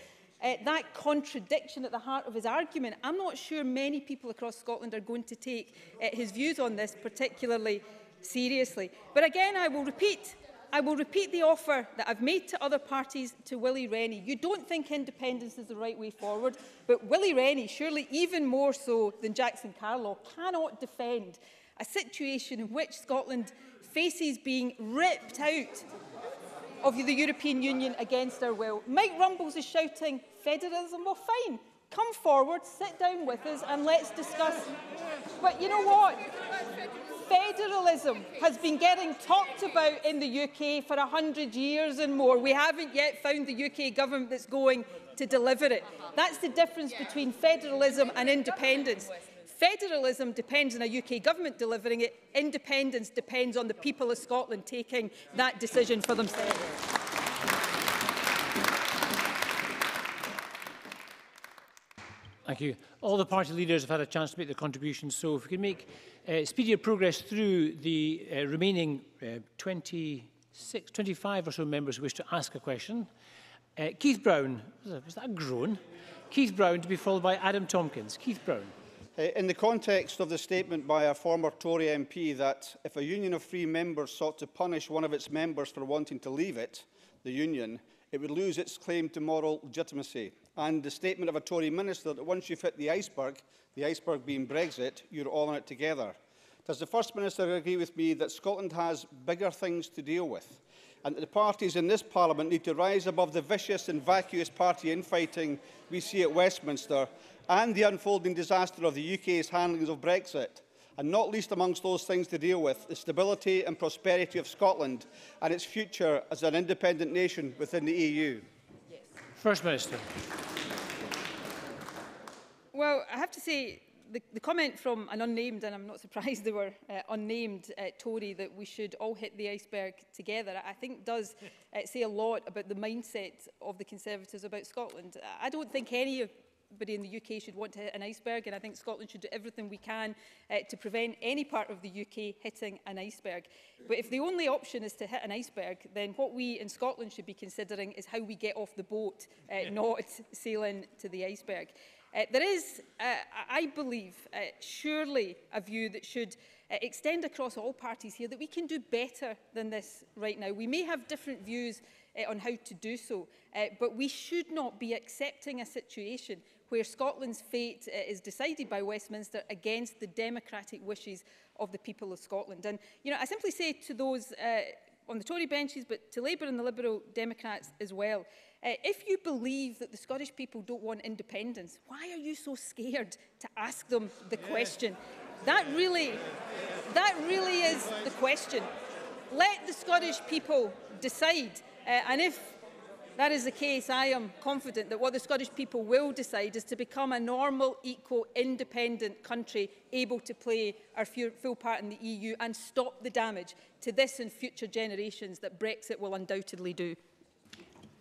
that contradiction at the heart of his argument, I'm not sure many people across Scotland are going to take his views on this particularly seriously. But again, I will repeat, I will repeat the offer that I've made to other parties, to Willie Rennie. You don't think independence is the right way forward, but Willie Rennie, surely even more so than Jackson Carlaw, cannot defend a situation in which Scotland faces being ripped out of the European Union against our will. Mike Rumbles is shouting federalism. Well, fine. Come forward, sit down with us and let's discuss. But you know what? Federalism has been getting talked about in the UK for 100 years and more. We haven't yet found the UK government that's going to deliver it. That's the difference between federalism and independence. Federalism depends on a UK government delivering it. Independence depends on the people of Scotland taking that decision for themselves. Thank you. All the party leaders have had a chance to make their contributions, so if we can make speedier progress through the remaining 25 or so members who wish to ask a question. Keith Brown, was that a groan? Keith Brown, to be followed by Adam Tomkins. Keith Brown. In the context of the statement by a former Tory MP that if a union of free members sought to punish one of its members for wanting to leave it, the union, it would lose its claim to moral legitimacy. And the statement of a Tory minister that once you've hit the iceberg being Brexit, you're all in it together. Does the First Minister agree with me that Scotland has bigger things to deal with, and that the parties in this Parliament need to rise above the vicious and vacuous party infighting we see at Westminster, and the unfolding disaster of the UK's handling of Brexit? And not least amongst those things to deal with, the stability and prosperity of Scotland and its future as an independent nation within the EU. Yes. First Minister. Well, I have to say, the comment from an unnamed, and I'm not surprised they were unnamed, Tory, that we should all hit the iceberg together, I think does say a lot about the mindset of the Conservatives about Scotland. I don't think any of everybody in the UK should want to hit an iceberg, and I think Scotland should do everything we can to prevent any part of the UK hitting an iceberg. But if the only option is to hit an iceberg, then what we in Scotland should be considering is how we get off the boat, not sailing to the iceberg. There is, I believe, surely a view that should extend across all parties here that we can do better than this right now. We may have different views on how to do so, but we should not be accepting a situation where Scotland's fate is decided by Westminster against the democratic wishes of the people of Scotland. And, you know, I simply say to those on the Tory benches, but to Labour and the Liberal Democrats as well, if you believe that the Scottish people don't want independence, why are you so scared to ask them the question? That really is the question. Let the Scottish people decide. And if that is the case, I am confident that what the Scottish people will decide is to become a normal, equal, independent country able to play our full part in the EU and stop the damage to this and future generations that Brexit will undoubtedly do.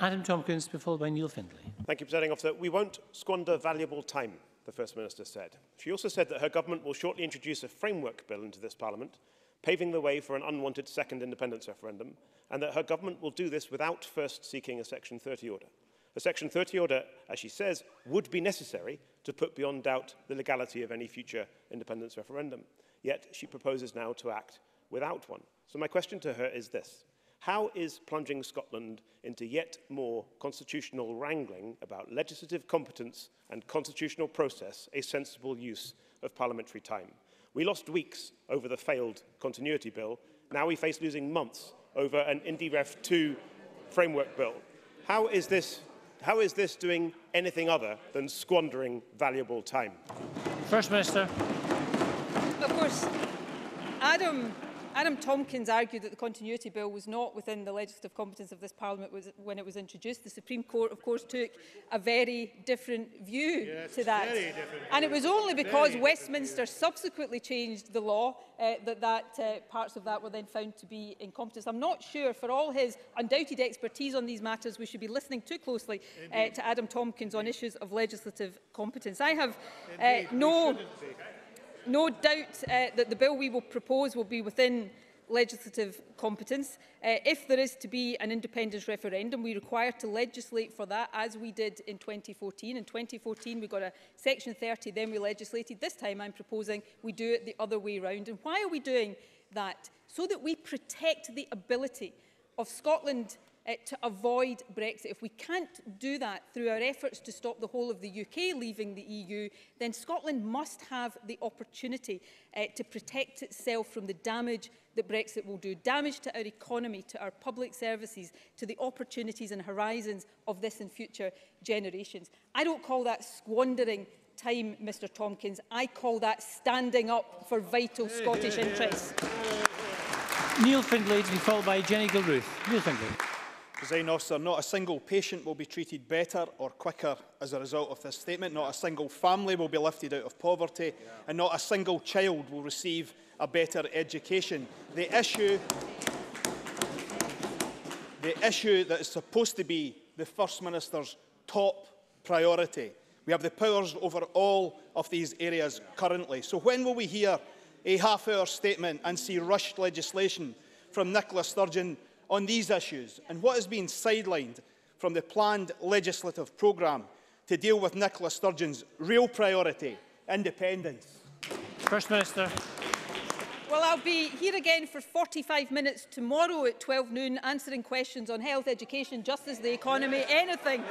Adam Tomkins, followed by Neil Findlay. Thank you, Presiding Officer. We won't squander valuable time, the First Minister said. She also said that her government will shortly introduce a framework bill into this Parliament, paving the way for an unwanted second independence referendum, and that her government will do this without first seeking a Section 30 order. A Section 30 order, as she says, would be necessary to put beyond doubt the legality of any future independence referendum. Yet she proposes now to act without one. So my question to her is this. How is plunging Scotland into yet more constitutional wrangling about legislative competence and constitutional process a sensible use of parliamentary time? We lost weeks over the failed continuity bill. Now we face losing months over an IndyRef 2 framework bill. How is this doing anything other than squandering valuable time? First Minister. Of course, Adam Tomkins argued that the continuity bill was not within the legislative competence of this Parliament when it was introduced. The Supreme Court, of course, took a very different view to that. And it was only because Westminster subsequently changed the law that parts of that were then found to be incompetent. I'm not sure, for all his undoubted expertise on these matters, we should be listening too closely to Adam Tomkins on issues of legislative competence. I have no doubt that the bill we will propose will be within legislative competence. If there is to be an independence referendum, we require to legislate for that, as we did in 2014. In 2014, we got a Section 30, then we legislated. This time I'm proposing we do it the other way round. And why are we doing that? So that we protect the ability of Scotland to avoid Brexit. If we can't do that through our efforts to stop the whole of the UK leaving the EU, then Scotland must have the opportunity to protect itself from the damage that Brexit will do, damage to our economy, to our public services, to the opportunities and horizons of this and future generations. I don't call that squandering time, Mr Tomkins. I call that standing up for vital Scottish interests. Neil Findlay to be followed by Jenny Gilruth. Neil Findlay. Presiding officer, not a single patient will be treated better or quicker as a result of this statement. Not a single family will be lifted out of poverty, and not a single child will receive a better education. The issue that is supposed to be the First Minister's top priority. We have the powers over all of these areas currently. So when will we hear a half-hour statement and see rushed legislation from Nicola Sturgeon on these issues, and what has been sidelined from the planned legislative programme to deal with Nicola Sturgeon's real priority, independence? First Minister. Well, I'll be here again for 45 minutes tomorrow at 12 noon answering questions on health, education, justice, the economy, anything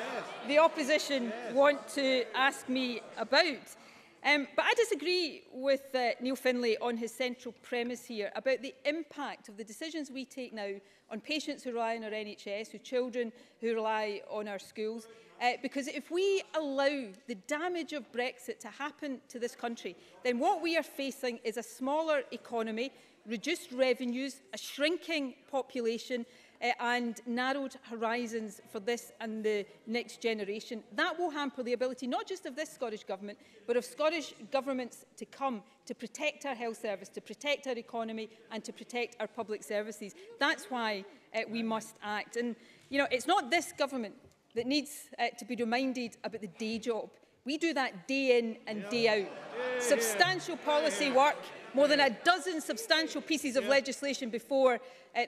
the opposition want to ask me about. But I disagree with Neil Findlay on his central premise here about the impact of the decisions we take now on patients who rely on our NHS, on children who rely on our schools. Because if we allow the damage of Brexit to happen to this country, then what we are facing is a smaller economy, reduced revenues, a shrinking population, and narrowed horizons for this and the next generation. That will hamper the ability not just of this Scottish Government, but of Scottish governments to come to protect our health service, to protect our economy and to protect our public services. That's why we must act. And, you know, it's not this Government that needs to be reminded about the day job. We do that day in and day out. Substantial policy work, more than a dozen substantial pieces of legislation before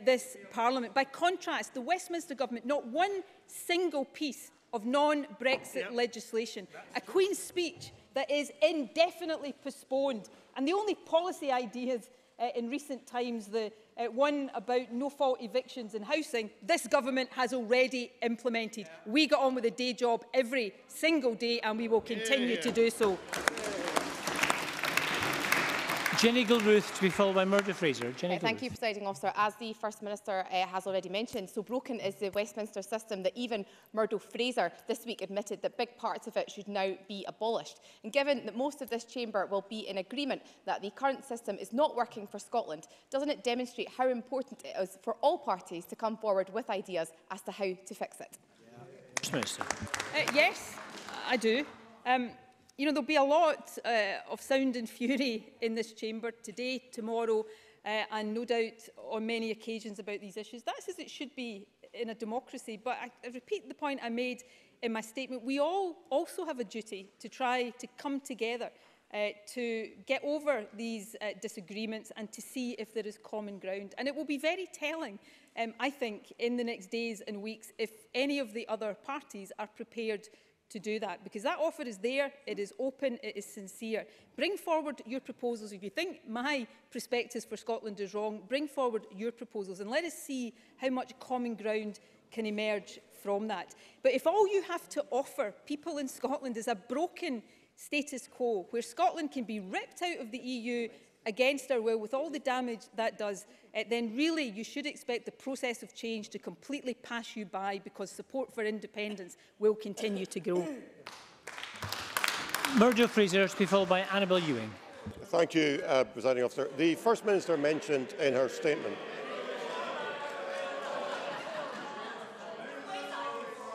this Parliament. By contrast, the Westminster Government, not one single piece of non-Brexit legislation. A Queen's speech that is indefinitely postponed. And the only policy ideas in recent times, the one about no-fault evictions and housing, this Government has already implemented. We got on with the day job every single day and we will continue to do so. Jenny Gilruth to be followed by Murdo Fraser. Jenny Gilruth. Thank you, Presiding Officer. As the First Minister has already mentioned, so broken is the Westminster system that even Murdo Fraser this week admitted that big parts of it should now be abolished. And given that most of this chamber will be in agreement that the current system is not working for Scotland, doesn't it demonstrate how important it is for all parties to come forward with ideas as to how to fix it? First Minister. Yes, I do. You know, there'll be a lot of sound and fury in this chamber today, tomorrow, and no doubt on many occasions about these issues. That's as it should be in a democracy. But I repeat the point I made in my statement. We all also have a duty to try to come together to get over these disagreements and to see if there is common ground. And it will be very telling, I think, in the next days and weeks if any of the other parties are prepared to do that, because that offer is there, it is open, it is sincere. Bring forward your proposals. If you think my prospectus for Scotland is wrong, bring forward your proposals and let us see how much common ground can emerge from that. But if all you have to offer people in Scotland is a broken status quo, where Scotland can be ripped out of the EU against our will with all the damage that does, then really you should expect the process of change to completely pass you by, because support for independence will continue to grow. Murdo Fraser to be followed by Annabel Ewing. Thank you, Presiding Officer. The First Minister mentioned in her statement.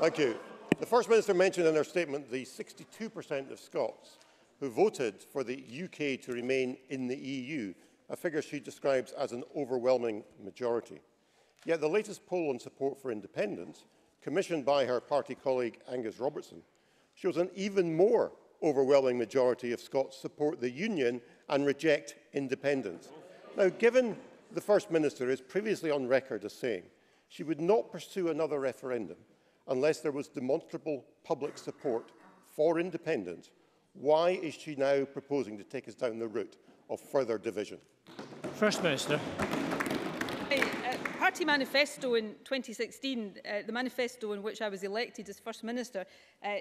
Thank you. The First Minister mentioned in her statement the 62% of Scots who voted for the UK to remain in the EU, a figure she describes as an overwhelming majority. Yet the latest poll on support for independence, commissioned by her party colleague Angus Robertson, shows an even more overwhelming majority of Scots support the union and reject independence. Now, given the First Minister is previously on record as saying she would not pursue another referendum unless there was demonstrable public support for independence, why is she now proposing to take us down the route of further division? First Minister. party manifesto in 2016, the manifesto in which I was elected as First Minister,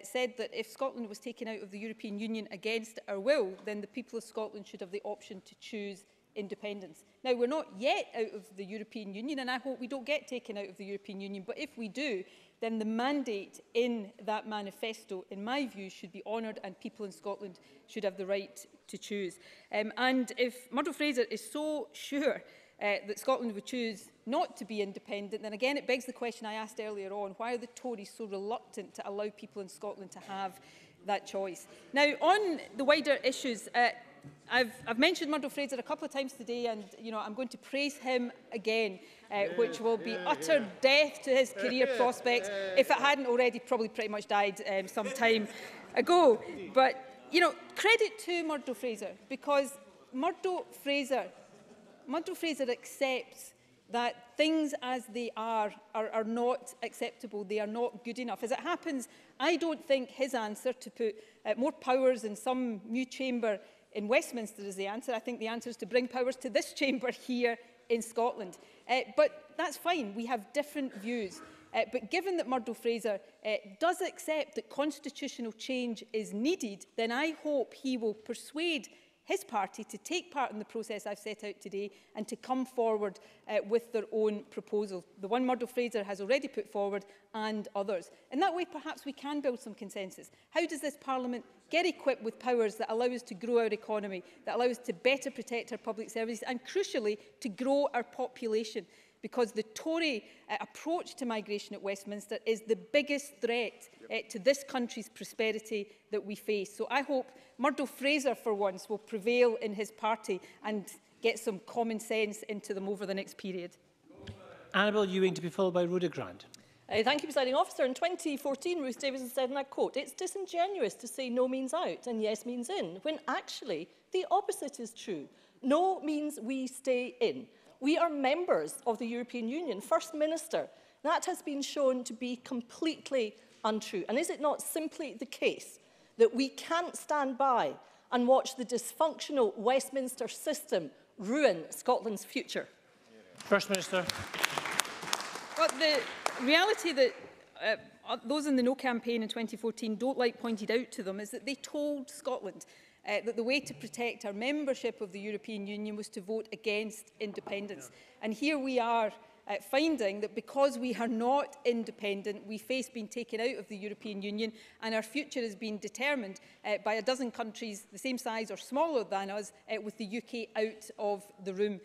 said that if Scotland was taken out of the European Union against our will, then the people of Scotland should have the option to choose independence. Now, we're not yet out of the European Union, and I hope we don't get taken out of the European Union, but if we do, then the mandate in that manifesto, in my view, should be honoured, and people in Scotland should have the right to choose. And if Murdo Fraser is so sure that Scotland would choose not to be independent, then again it begs the question I asked earlier on, why are the Tories so reluctant to allow people in Scotland to have that choice? Now, on the wider issues, I've mentioned Murdo Fraser a couple of times today, and I'm going to praise him again, which will be utter death to his career prospects if it hadn't already probably pretty much died some time ago. But credit to Murdo Fraser, because Murdo Fraser accepts that things as they are not acceptable, they are not good enough. As it happens, I don't think his answer to put more powers in some new chamber in Westminster is the answer. I think the answer is to bring powers to this chamber here in Scotland. But that's fine, we have different views. But given that Murdo Fraser does accept that constitutional change is needed, then I hope he will persuade his party to take part in the process I've set out today and to come forward with their own proposals, the one Murdo Fraser has already put forward and others. In that way, perhaps we can build some consensus. How does this Parliament get equipped with powers that allow us to grow our economy, that allow us to better protect our public services and, crucially, to grow our population? Because the Tory approach to migration at Westminster is the biggest threat to this country's prosperity that we face. So I hope Murdo Fraser, for once, will prevail in his party and get some common sense into them over the next period. Annabel Ewing, to be followed by Rhoda Grant. Thank you, Presiding Officer. In 2014, Ruth Davidson said, and I quote, "It's disingenuous to say no means out and yes means in, when actually the opposite is true. No means we stay in. We are members of the European Union." First Minister, that has been shown to be completely untrue. And is it not simply the case that we can't stand by and watch the dysfunctional Westminster system ruin Scotland's future? First Minister. Well, the reality that those in the No campaign in 2014 don't like pointed out to them is that they told Scotland that the way to protect our membership of the European Union was to vote against independence. And here we are finding that because we are not independent, we face being taken out of the European Union, and our future is being determined by a dozen countries the same size or smaller than us, with the UK out of the room.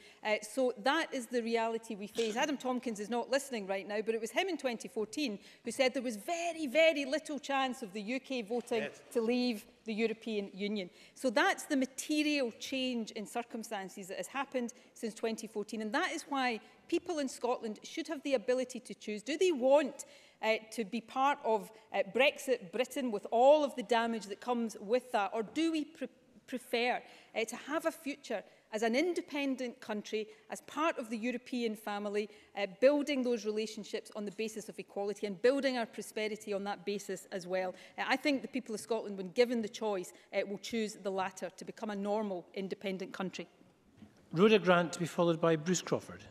So that is the reality we face. Adam Tomkins is not listening right now, but it was him in 2014 who said there was very, very little chance of the UK voting to leave the European Union. So that's the material change in circumstances that has happened since 2014, and that is why people in Scotland should have the ability to choose. Do they want to be part of Brexit Britain with all of the damage that comes with that, or do we prefer to have a future as an independent country, as part of the European family, building those relationships on the basis of equality and building our prosperity on that basis as well? I think the people of Scotland, when given the choice, will choose the latter, to become a normal, independent country. Rhoda Grant, to be followed by Bruce Crawford.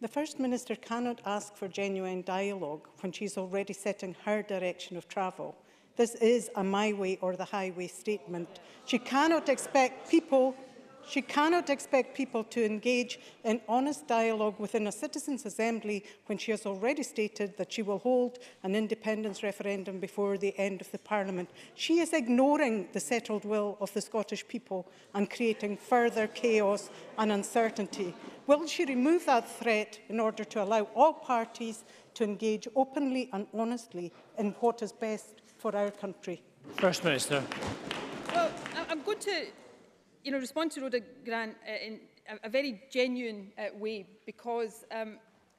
The First Minister cannot ask for genuine dialogue when she's already setting her direction of travel. This is a my way or the highway statement. She cannot expect people to engage in honest dialogue within a citizens' assembly when she has already stated that she will hold an independence referendum before the end of the Parliament. She is ignoring the settled will of the Scottish people and creating further chaos and uncertainty. Will she remove that threat in order to allow all parties to engage openly and honestly in what is best for our country? First Minister. Well, I'm going to respond to Rhoda Grant in a very genuine way, because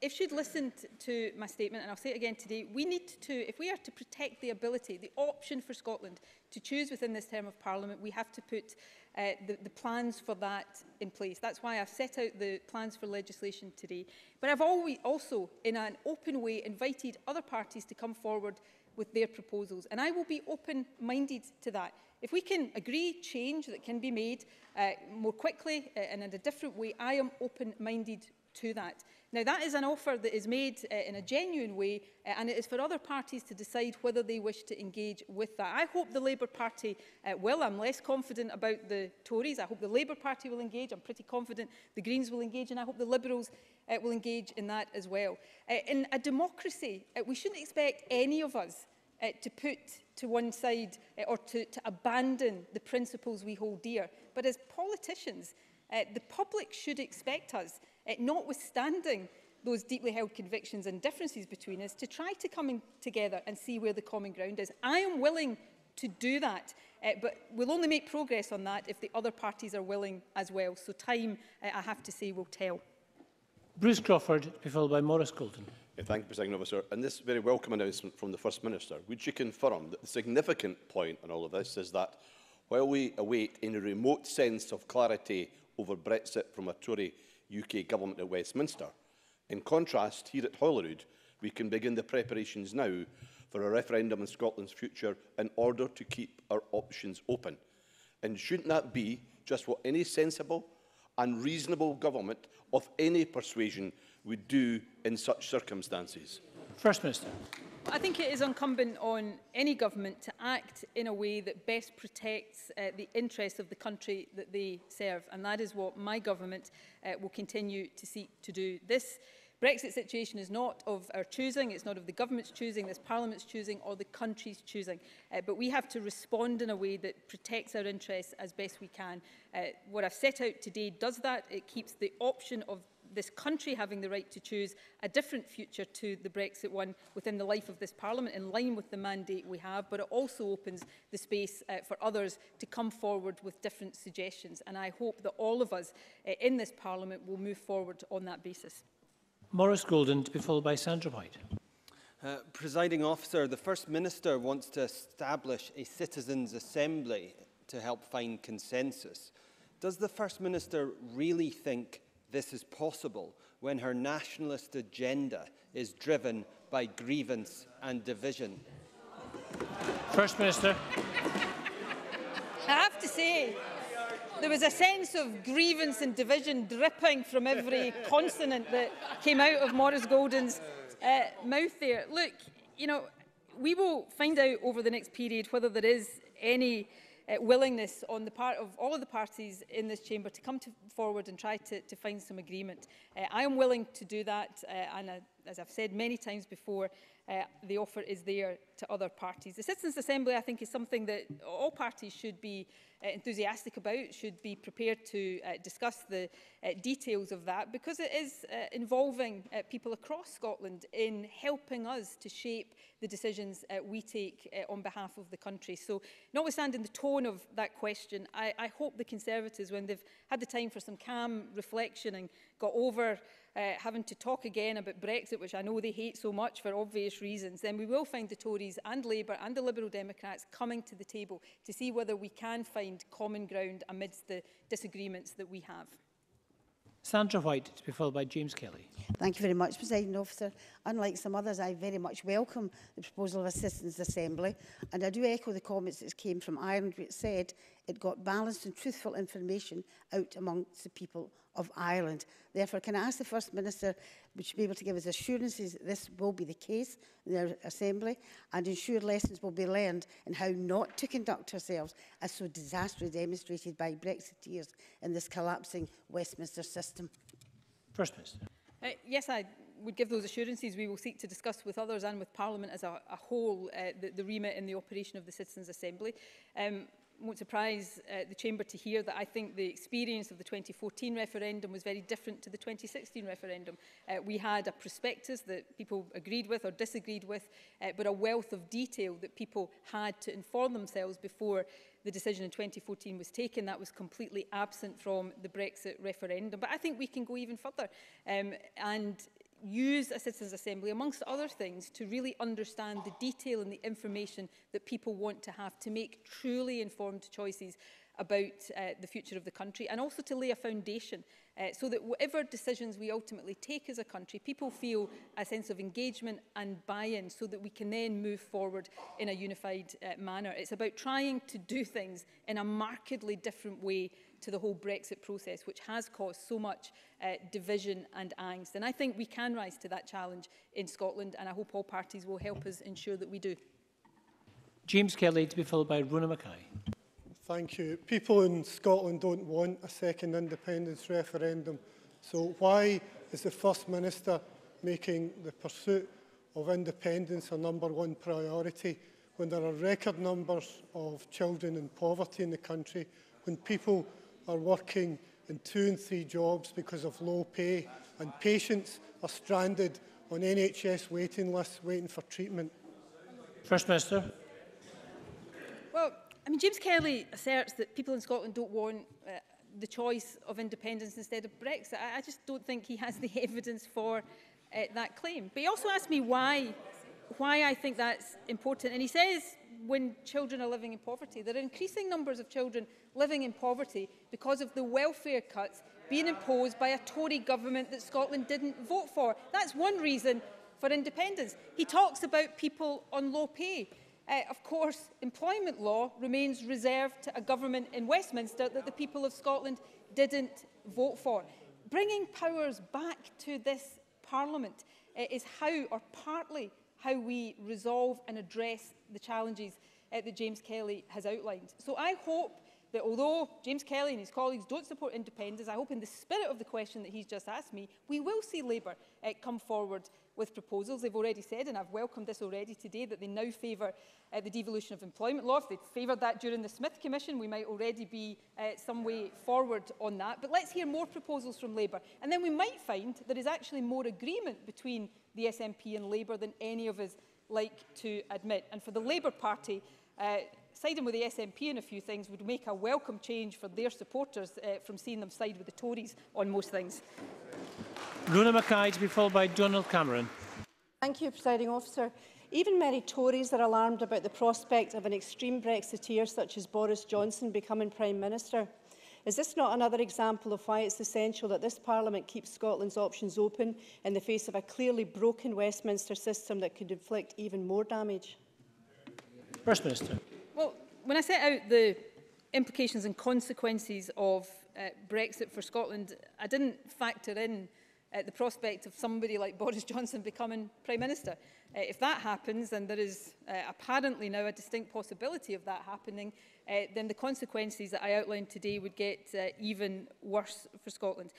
if she'd listened to my statement, and I'll say it again today, we need to, if we are to protect the ability, the option for Scotland to choose within this term of Parliament, we have to put the plans for that in place. That's why I've set out the plans for legislation today. But I've always also, in an open way, invited other parties to come forward with their proposals, and I will be open-minded to that. If we can agree change that can be made more quickly and in a different way, I am open-minded to that. Now, that is an offer that is made in a genuine way, and it is for other parties to decide whether they wish to engage with that. I hope the Labour Party will. I'm less confident about the Tories. I hope the Labour Party will engage. I'm pretty confident the Greens will engage, and I hope the Liberals will engage in that as well. In a democracy, we shouldn't expect any of us to put to one side or to abandon the principles we hold dear. But as politicians, the public should expect us, notwithstanding those deeply held convictions and differences between us, to try to come together and see where the common ground is. I am willing to do that, but we'll only make progress on that if the other parties are willing as well. So time, I have to say, will tell. Bruce Crawford, followed by Maurice Golden. Thank you, President Officer. And this very welcome announcement from the First Minister, would you confirm that the significant point on all of this is that while we await any remote sense of clarity over Brexit from a Tory UK government at Westminster, in contrast, here at Holyrood, we can begin the preparations now for a referendum on Scotland's future in order to keep our options open. And shouldn't that be just what any sensible and reasonable government of any persuasion would do in such circumstances? First Minister. I think it is incumbent on any government to act in a way that best protects the interests of the country that they serve, and that is what my government will continue to seek to do. This Brexit situation is not of our choosing, it's not of the government's choosing, this Parliament's choosing or the country's choosing, but we have to respond in a way that protects our interests as best we can. What I've set out today does that. It keeps the option of this country having the right to choose a different future to the Brexit one within the life of this Parliament, in line with the mandate we have, but it also opens the space for others to come forward with different suggestions. And I hope that all of us in this Parliament will move forward on that basis. Maurice Golden, to be followed by Sandra White. Presiding Officer, the First Minister wants to establish a citizens' assembly to help find consensus. Does the First Minister really think this is possible when her nationalist agenda is driven by grievance and division? First Minister. I have to say, there was a sense of grievance and division dripping from every consonant that came out of Maurice Golden's mouth there. Look, you know, we will find out over the next period whether there is any willingness on the part of all of the parties in this chamber to come forward and try to find some agreement. I am willing to do that, and as I've said many times before, the offer is there to other parties. The Citizens' Assembly, I think, is something that all parties should be enthusiastic about, should be prepared to discuss the details of that, because it is involving people across Scotland in helping us to shape the decisions we take on behalf of the country. So, notwithstanding the tone of that question, I hope the Conservatives, when they've had the time for some calm reflection and got over having to talk again about Brexit, which I know they hate so much for obvious reasons, then we will find the Tories and Labour and the Liberal Democrats coming to the table to see whether we can find common ground amidst the disagreements that we have. Sandra White, to be followed by James Kelly. Thank you very much, Presiding Officer. Unlike some others, I very much welcome the proposal of a Citizens' Assembly, and I do echo the comments that came from Ireland, which said it got balanced and truthful information out amongst the people of Ireland. Therefore, can I ask the First Minister, would she be able to give us assurances that this will be the case in their Assembly, and ensure lessons will be learned in how not to conduct ourselves, as so disastrously demonstrated by Brexiteers in this collapsing Westminster system? First Minister. Yes, I would give those assurances. We will seek to discuss with others and with Parliament as a whole the remit and the operation of the Citizens' Assembly. It won't surprise the Chamber to hear that I think the experience of the 2014 referendum was very different to the 2016 referendum. We had a prospectus that people agreed with or disagreed with, but a wealth of detail that people had to inform themselves before the decision in 2014 was taken. That was completely absent from the Brexit referendum. But I think we can go even further and use a Citizens' Assembly, amongst other things, to really understand the detail and the information that people want to have to make truly informed choices about the future of the country, and also to lay a foundation so that whatever decisions we ultimately take as a country, people feel a sense of engagement and buy-in so that we can then move forward in a unified manner. It's about trying to do things in a markedly different way to the whole Brexit process, which has caused so much division and angst. And I think we can rise to that challenge in Scotland, and I hope all parties will help us ensure that we do. James Kelly, to be followed by Rhoda McKee. Thank you. People in Scotland don't want a second independence referendum. So why is the First Minister making the pursuit of independence our number one priority, when there are record numbers of children in poverty in the country, when people are working in 2 and 3 jobs because of low pay, and patients are stranded on NHS waiting lists waiting for treatment? First Minister. Well, I mean, James Kelly asserts that people in Scotland don't want the choice of independence instead of Brexit. I just don't think he has the evidence for that claim. But he also asked me why I think that's important. And he says when children are living in poverty, there are increasing numbers of children living in poverty because of the welfare cuts being imposed by a Tory government that Scotland didn't vote for. That's one reason for independence. He talks about people on low pay. Of course, employment law remains reserved to a government in Westminster that the people of Scotland didn't vote for. Bringing powers back to this Parliament is how, or partly how, we resolve and address the challenges that James Kelly has outlined. So I hope that although James Kelly and his colleagues don't support independence, I hope in the spirit of the question that he's just asked me, we will see Labour come forward with proposals. They've already said, and I've welcomed this already today, that they now favour the devolution of employment law. If they'd favoured that during the Smith Commission, we might already be some way forward on that. But let's hear more proposals from Labour. And then we might find there is actually more agreement between the SNP and Labour than any of us like to admit. And for the Labour Party, siding with the SNP in a few things would make a welcome change for their supporters from seeing them side with the Tories on most things. Rhoda McKee, to be followed by Donald Cameron. Thank you, Presiding Officer. Even many Tories are alarmed about the prospect of an extreme Brexiteer such as Boris Johnson becoming Prime Minister. Is this not another example of why it's essential that this Parliament keeps Scotland's options open in the face of a clearly broken Westminster system that could inflict even more damage? First Minister. Well, when I set out the implications and consequences of Brexit for Scotland, I didn't factor in the prospect of somebody like Boris Johnson becoming Prime Minister. If that happens, and there is apparently now a distinct possibility of that happening, then the consequences that I outlined today would get even worse for Scotland.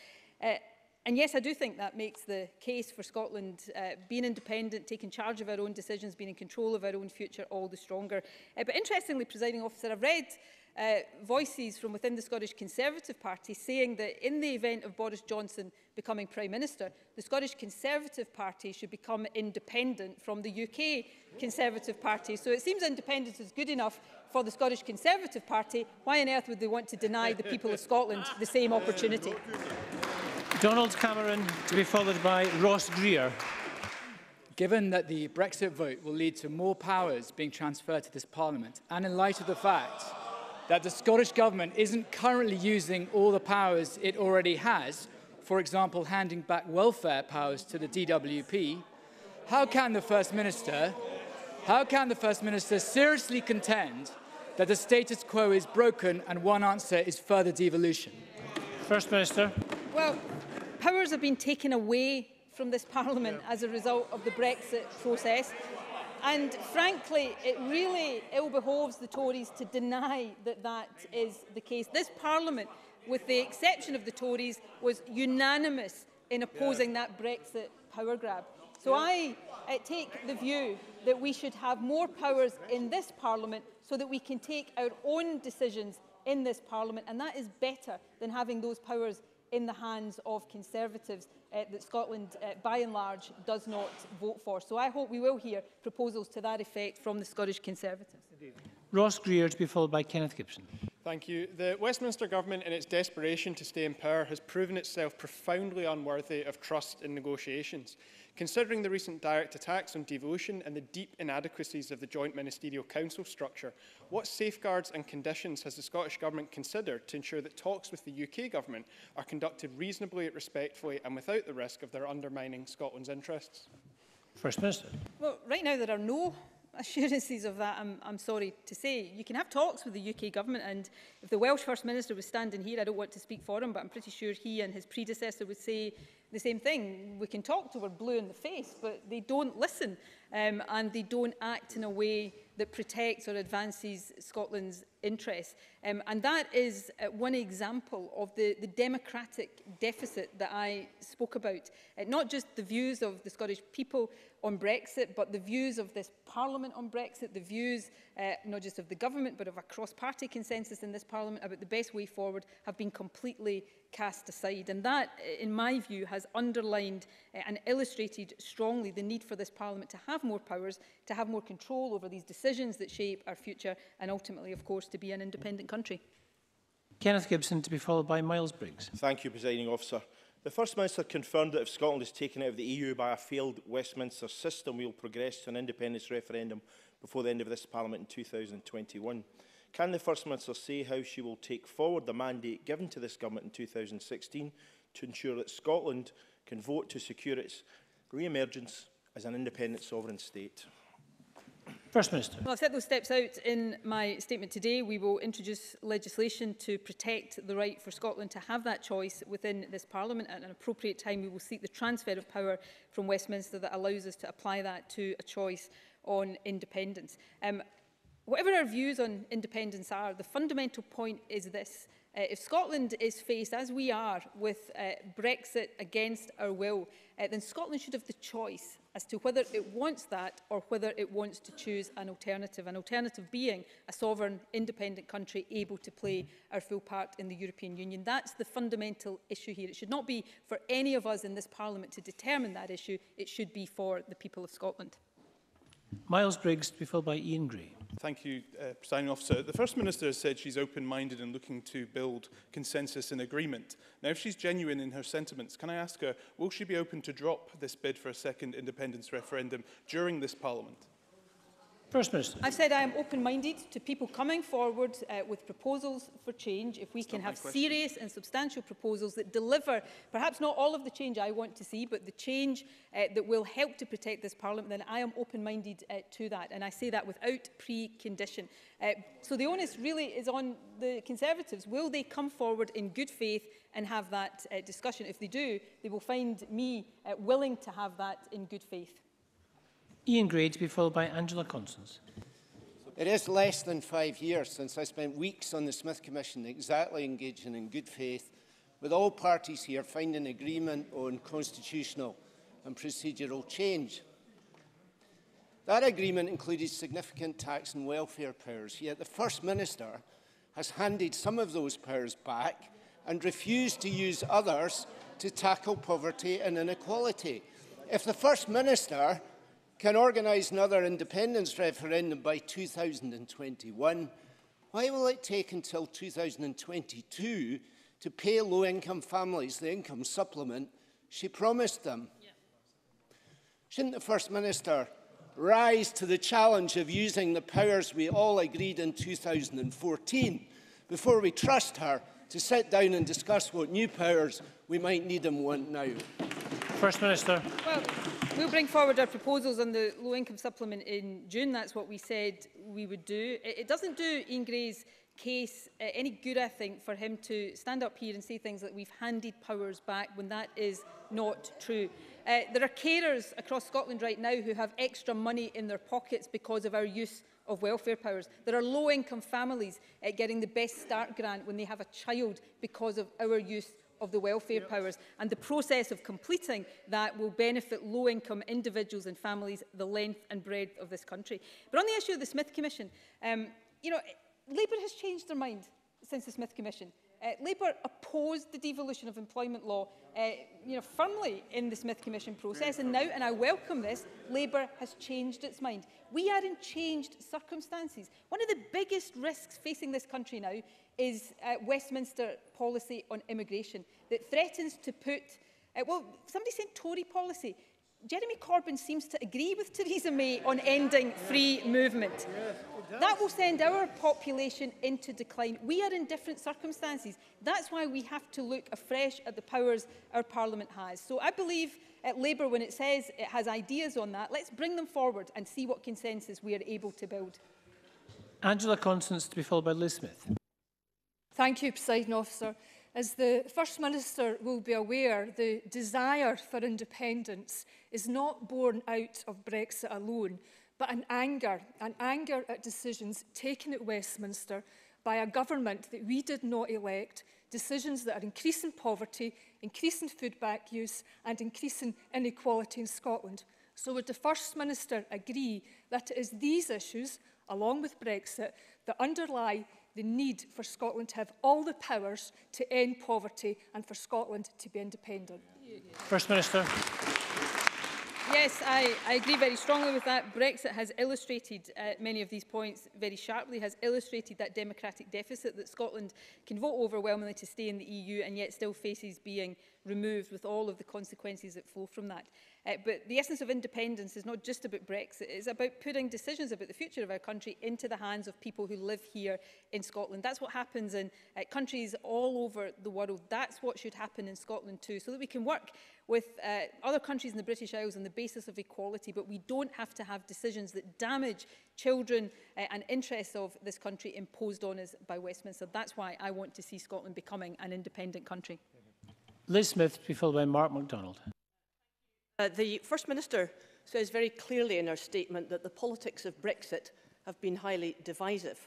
And yes, I do think that makes the case for Scotland being independent, taking charge of our own decisions, being in control of our own future all the stronger. But interestingly, Presiding Officer, I've read voices from within the Scottish Conservative Party saying that in the event of Boris Johnson becoming Prime Minister, the Scottish Conservative Party should become independent from the UK Conservative Party. So it seems independence is good enough for the Scottish Conservative Party. Why on earth would they want to deny the people of Scotland the same opportunity? Donald Cameron, to be followed by Ross Greer. Given that the Brexit vote will lead to more powers being transferred to this Parliament, and in light of the fact that the Scottish Government isn't currently using all the powers it already has, for example, handing back welfare powers to the DWP, how can the First Minister seriously contend that the status quo is broken and one answer is further devolution? First Minister. Well, powers have been taken away from this Parliament as a result of the Brexit process. And frankly, it really ill behoves the Tories to deny that that is the case. This Parliament, with the exception of the Tories, was unanimous in opposing that Brexit power grab. So I take the view that we should have more powers in this Parliament so that we can take our own decisions in this Parliament. And that is better than having those powers in the hands of Conservatives that Scotland, by and large, does not vote for. So I hope we will hear proposals to that effect from the Scottish Conservatives. Ross Greer, to be followed by Kenneth Gibson. Thank you. The Westminster Government, in its desperation to stay in power, has proven itself profoundly unworthy of trust in negotiations. Considering the recent direct attacks on devolution and the deep inadequacies of the joint ministerial council structure, what safeguards and conditions has the Scottish Government considered to ensure that talks with the UK Government are conducted reasonably, respectfully and without the risk of their undermining Scotland's interests? First Minister. Well, right now there are no assurances of that, I'm sorry to say. You can have talks with the UK government, and if the Welsh First Minister was standing here, I don't want to speak for him, but I'm pretty sure he and his predecessor would say the same thing. We can talk till we're blue in the face, but they don't listen, and they don't act in a way that protects or advances Scotland's interests. And that is one example of the democratic deficit that I spoke about. Not just the views of the Scottish people on Brexit, but the views of this Parliament on Brexit, the views not just of the government, but of a cross-party consensus in this Parliament about the best way forward have been completely cast aside. And that, in my view, has underlined and illustrated strongly the need for this Parliament to have more powers, to have more control over these decisions that shape our future, and ultimately, of course, to be an independent country. Kenneth Gibson, to be followed by Miles Briggs. Thank you, Presiding Officer. The First Minister confirmed that if Scotland is taken out of the EU by a failed Westminster system, we will progress to an independence referendum before the end of this Parliament in 2021. Can the First Minister say how she will take forward the mandate given to this government in 2016 to ensure that Scotland can vote to secure its re-emergence as an independent sovereign state? First Minister. Well, I've set those steps out in my statement today. We will introduce legislation to protect the right for Scotland to have that choice within this Parliament. At an appropriate time, we will seek the transfer of power from Westminster that allows us to apply that to a choice on independence. Whatever our views on independence are, the fundamental point is this. If Scotland is faced, as we are, with Brexit against our will, then Scotland should have the choice as to whether it wants that or whether it wants to choose an alternative being a sovereign, independent country able to play our full part in the European Union. That's the fundamental issue here. It should not be for any of us in this Parliament to determine that issue. It should be for the people of Scotland. Miles Briggs, to be followed by Ian Gray. Thank you, Presiding Officer. The First Minister has said she's open-minded and looking to build consensus and agreement. Now, if she's genuine in her sentiments, can I ask her, will she be open to drop this bid for a second independence referendum during this Parliament? First Minister. I've said I am open-minded to people coming forward with proposals for change. If we can have serious and substantial proposals that deliver perhaps not all of the change I want to see, but the change that will help to protect this Parliament, then I am open-minded to that. And I say that without precondition. So the onus really is on the Conservatives. Will they come forward in good faith and have that discussion? If they do, they will find me willing to have that in good faith. Ian Gray, to be followed by Angela Constance. It is less than 5 years since I spent weeks on the Smith Commission exactly engaging in good faith with all parties here finding agreement on constitutional and procedural change. That agreement included significant tax and welfare powers, yet the First Minister has handed some of those powers back and refused to use others to tackle poverty and inequality. If the First Minister can organise another independence referendum by 2021, why will it take until 2022 to pay low-income families the income supplement she promised them? Yeah. Shouldn't the First Minister rise to the challenge of using the powers we all agreed in 2014 before we trust her to sit down and discuss what new powers we might need and want now? First Minister. Well, we'll bring forward our proposals on the low-income supplement in June. That's what we said we would do. It doesn't do Ian Gray's case any good, I think, for him to stand up here and say things like we've handed powers back when that is not true. There are carers across Scotland right now who have extra money in their pockets because of our use of welfare powers. There are low-income families getting the Best Start grant when they have a child because of our use of the welfare powers, and the process of completing that will benefit low-income individuals and families the length and breadth of this country. But on the issue of the Smith Commission, you know, Labour has changed their mind since the Smith Commission. Labour opposed the devolution of employment law you know, firmly in the Smith Commission process, and now, and I welcome this, Labour has changed its mind. We are in changed circumstances. One of the biggest risks facing this country now is Westminster policy on immigration that threatens to put, well, somebody said Tory policy. Jeremy Corbyn seems to agree with Theresa May on ending free movement. That will send our population into decline. We are in different circumstances. That's why we have to look afresh at the powers our Parliament has. So I believe Labour, when it says it has ideas on that, let's bring them forward and see what consensus we are able to build. Angela Constance, to be followed by Liz Smith. Thank you, Presiding Officer. As the First Minister will be aware, the desire for independence is not born out of Brexit alone, but an anger at decisions taken at Westminster by a government that we did not elect, decisions that are increasing poverty, increasing food bank use and increasing inequality in Scotland. So would the First Minister agree that it is these issues, along with Brexit, that underlie the need for Scotland to have all the powers to end poverty and for Scotland to be independent? First Minister. Yes, I agree very strongly with that. Brexit has illustrated many of these points very sharply, has illustrated that democratic deficit that Scotland can vote overwhelmingly to stay in the EU and yet still faces being removed with all of the consequences that flow from that. But the essence of independence is not just about Brexit, it's about putting decisions about the future of our country into the hands of people who live here in Scotland. That's what happens in countries all over the world. That's what should happen in Scotland too, so that we can work with other countries in the British Isles on the basis of equality, but we don't have to have decisions that damage children and interests of this country imposed on us by Westminster. That's why I want to see Scotland becoming an independent country. Liz Smith, to be followed by Mark MacDonald. The First Minister says very clearly in her statement that the politics of Brexit have been highly divisive.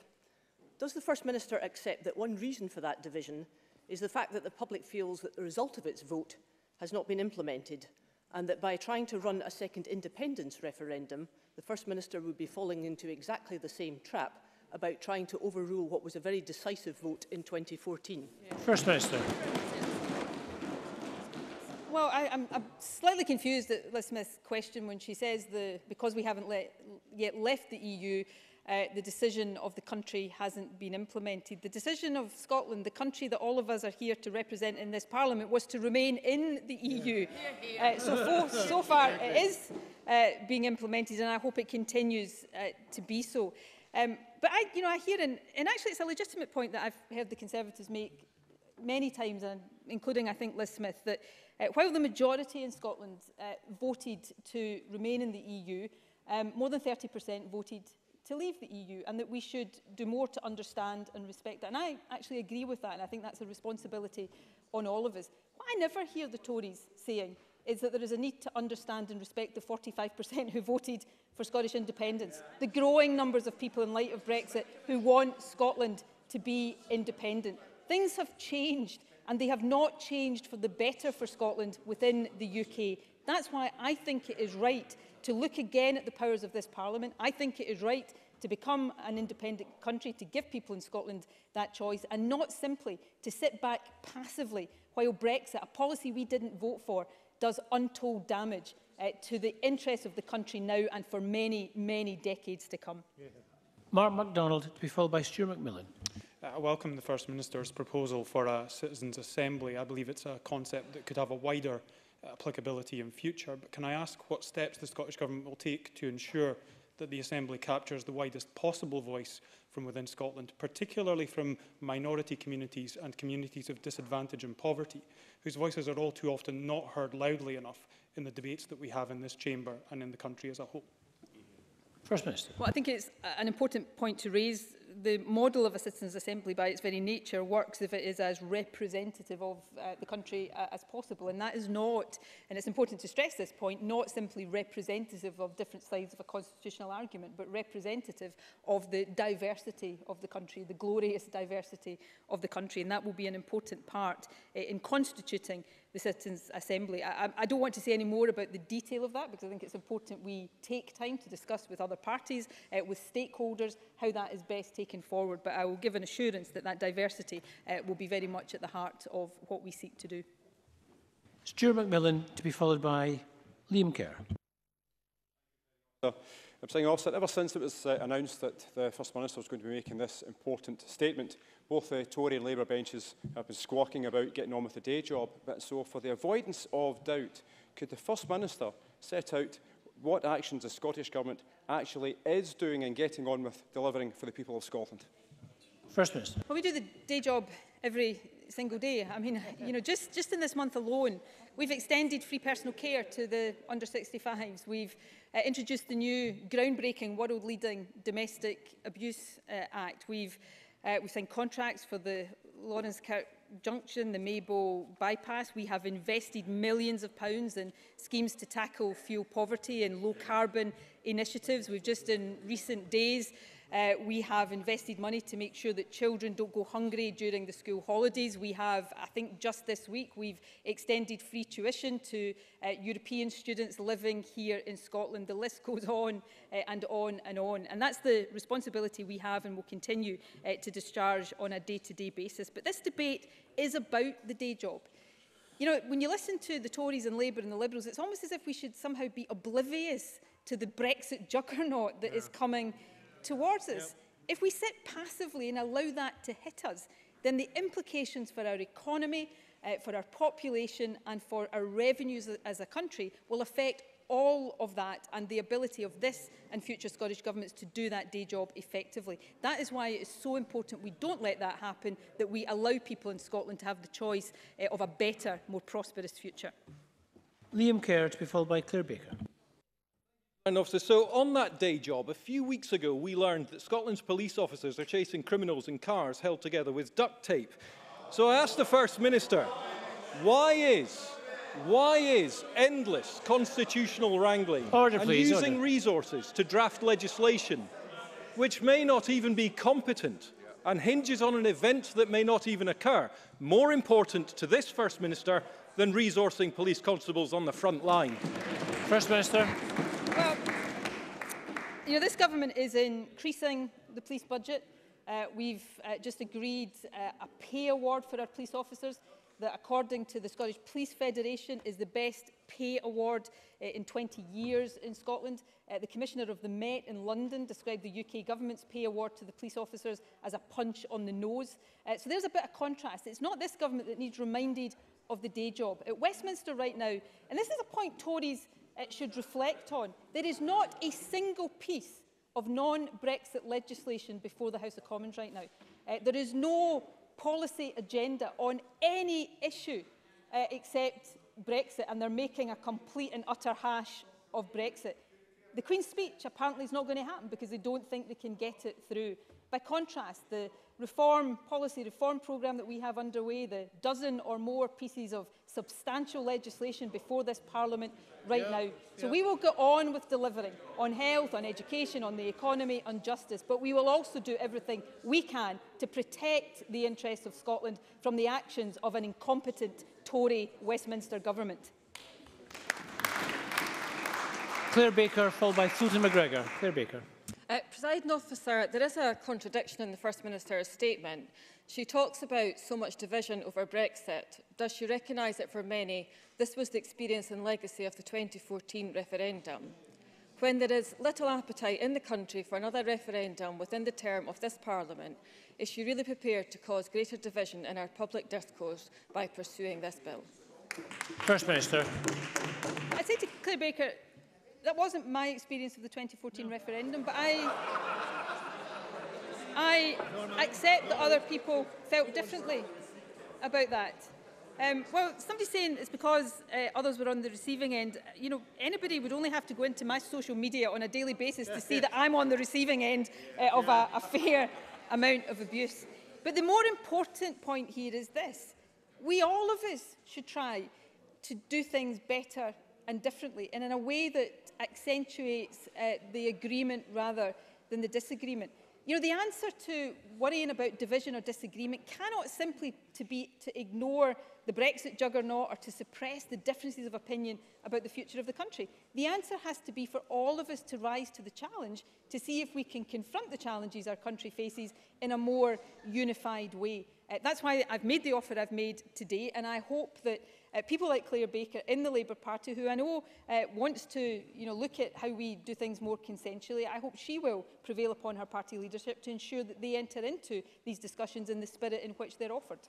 Does the First Minister accept that one reason for that division is the fact that the public feels that the result of its vote has not been implemented, and that by trying to run a second independence referendum, the First Minister would be falling into exactly the same trap about trying to overrule what was a very decisive vote in 2014? First Minister. Well, I'm slightly confused at Liz Smith's question when she says because we haven't yet left the EU, the decision of the country hasn't been implemented. The decision of Scotland, the country that all of us are here to represent in this Parliament, was to remain in the EU. Yeah. So far it is being implemented, and I hope it continues to be so. But I hear, and actually it's a legitimate point that I've heard the Conservatives make many times, and including I think Liz Smith, that while the majority in Scotland voted to remain in the EU, more than 30% voted to leave the EU, and that we should do more to understand and respect that. And I actually agree with that, and I think that's a responsibility on all of us. What I never hear the Tories saying is that there is a need to understand and respect the 45% who voted for Scottish independence, the growing numbers of people in light of Brexit who want Scotland to be independent. Things have changed, and they have not changed for the better for Scotland within the UK. That's why I think it is right to look again at the powers of this Parliament. I think it is right to become an independent country, to give people in Scotland that choice, and not simply to sit back passively while Brexit, a policy we didn't vote for, does untold damage to the interests of the country now and for many, many decades to come. Yeah. Mark MacDonald, to be followed by Stuart McMillan. I welcome the First Minister's proposal for a Citizens' Assembly. I believe it's a concept that could have a wider applicability in future. But can I ask what steps the Scottish Government will take to ensure that the Assembly captures the widest possible voice from within Scotland, particularly from minority communities and communities of disadvantage and poverty, whose voices are all too often not heard loudly enough in the debates that we have in this chamber and in the country as a whole? First Minister. Well, I think it's an important point to raise. The model of a Citizens' Assembly, by its very nature, works if it is as representative of the country as possible. And that is not, and it's important to stress this point, not simply representative of different sides of a constitutional argument, but representative of the diversity of the country, the glorious diversity of the country. And that will be an important part in constituting the Citizens' Assembly. I don't want to say any more about the detail of that, because I think it's important we take time to discuss with other parties, with stakeholders, how that is best taken forward. But I will give an assurance that that diversity will be very much at the heart of what we seek to do. Stuart McMillan, to be followed by Liam Kerr. I'm saying also, ever since it was announced that the First Minister was going to be making this important statement, both the Tory and Labour benches have been squawking about getting on with the day job. But so for the avoidance of doubt, could the First Minister set out what actions the Scottish Government actually is doing and getting on with delivering for the people of Scotland. First Minister. Well, we do the day job every single day. I mean, you know, just in this month alone, we've extended free personal care to the under 65s. We've introduced the new groundbreaking, world-leading Domestic Abuse Act. We've signed contracts for the Lawrence Kirk Junction, the Maybole bypass. We have invested millions of pounds in schemes to tackle fuel poverty and low carbon initiatives. We've just in recent days we have invested money to make sure that children don't go hungry during the school holidays. We have, I think just this week, we've extended free tuition to European students living here in Scotland. The list goes on and on and on. And that's the responsibility we have and will continue to discharge on a day-to-day basis. But this debate is about the day job. You know, when you listen to the Tories and Labour and the Liberals, it's almost as if we should somehow be oblivious to the Brexit juggernaut that is coming towards us. If we sit passively and allow that to hit us, then the implications for our economy, for our population and for our revenues as a country will affect all of that and the ability of this and future Scottish governments to do that day job effectively. That is why it is so important we don't let that happen, that we allow people in Scotland to have the choice of a better, more prosperous future. Liam Kerr to be followed by Clare Baker. So on that day job, a few weeks ago we learned that Scotland's police officers are chasing criminals in cars held together with duct tape. So I asked the First Minister, why is endless constitutional wrangling using resources to draft legislation which may not even be competent and hinges on an event that may not even occur more important to this First Minister than resourcing police constables on the front line? First Minister. Well, you know, this government is increasing the police budget. We've just agreed a pay award for our police officers that, according to the Scottish Police Federation, is the best pay award in 20 years in Scotland. The Commissioner of the Met in London described the UK government's pay award to the police officers as a punch on the nose. So there's a bit of contrast. It's not this government that needs reminded of the day job. At Westminster right now, and this is a point Tories should reflect on, there is not a single piece of non-Brexit legislation before the House of Commons right now. There is no policy agenda on any issue except Brexit, and they're making a complete and utter hash of Brexit. The Queen's speech apparently is not going to happen because they don't think they can get it through. By contrast, the policy reform programme that we have underway, the dozen or more pieces of substantial legislation before this Parliament right now. So we will get on with delivering on health, on education, on the economy, on justice, but we will also do everything we can to protect the interests of Scotland from the actions of an incompetent Tory Westminster government. Clare Baker, followed by Fulton McGregor. Clare Baker. Presiding Officer, there is a contradiction in the First Minister's statement. She talks about so much division over Brexit. Does she recognise that for many, this was the experience and legacy of the 2014 referendum? When there is little appetite in the country for another referendum within the term of this Parliament, is she really prepared to cause greater division in our public discourse by pursuing this bill? First Minister. I say to Clare Baker, that wasn't my experience of the 2014 referendum, but I accept that other people felt differently about that. Well, somebody's saying it's because others were on the receiving end. You know, anybody would only have to go into my social media on a daily basis to see that I'm on the receiving end of a fair amount of abuse. But the more important point here is this. We, all of us, should try to do things better and differently, and in a way that accentuates the agreement rather than the disagreement. You know, the answer to worrying about division or disagreement cannot simply be to ignore the Brexit juggernaut or to suppress the differences of opinion about the future of the country. The answer has to be for all of us to rise to the challenge, to see if we can confront the challenges our country faces in a more unified way. That's why I've made the offer I've made today, and I hope that people like Clare Baker in the Labour Party, who I know wants to look at how we do things more consensually, I hope she will prevail upon her party leadership to ensure that they enter into these discussions in the spirit in which they're offered.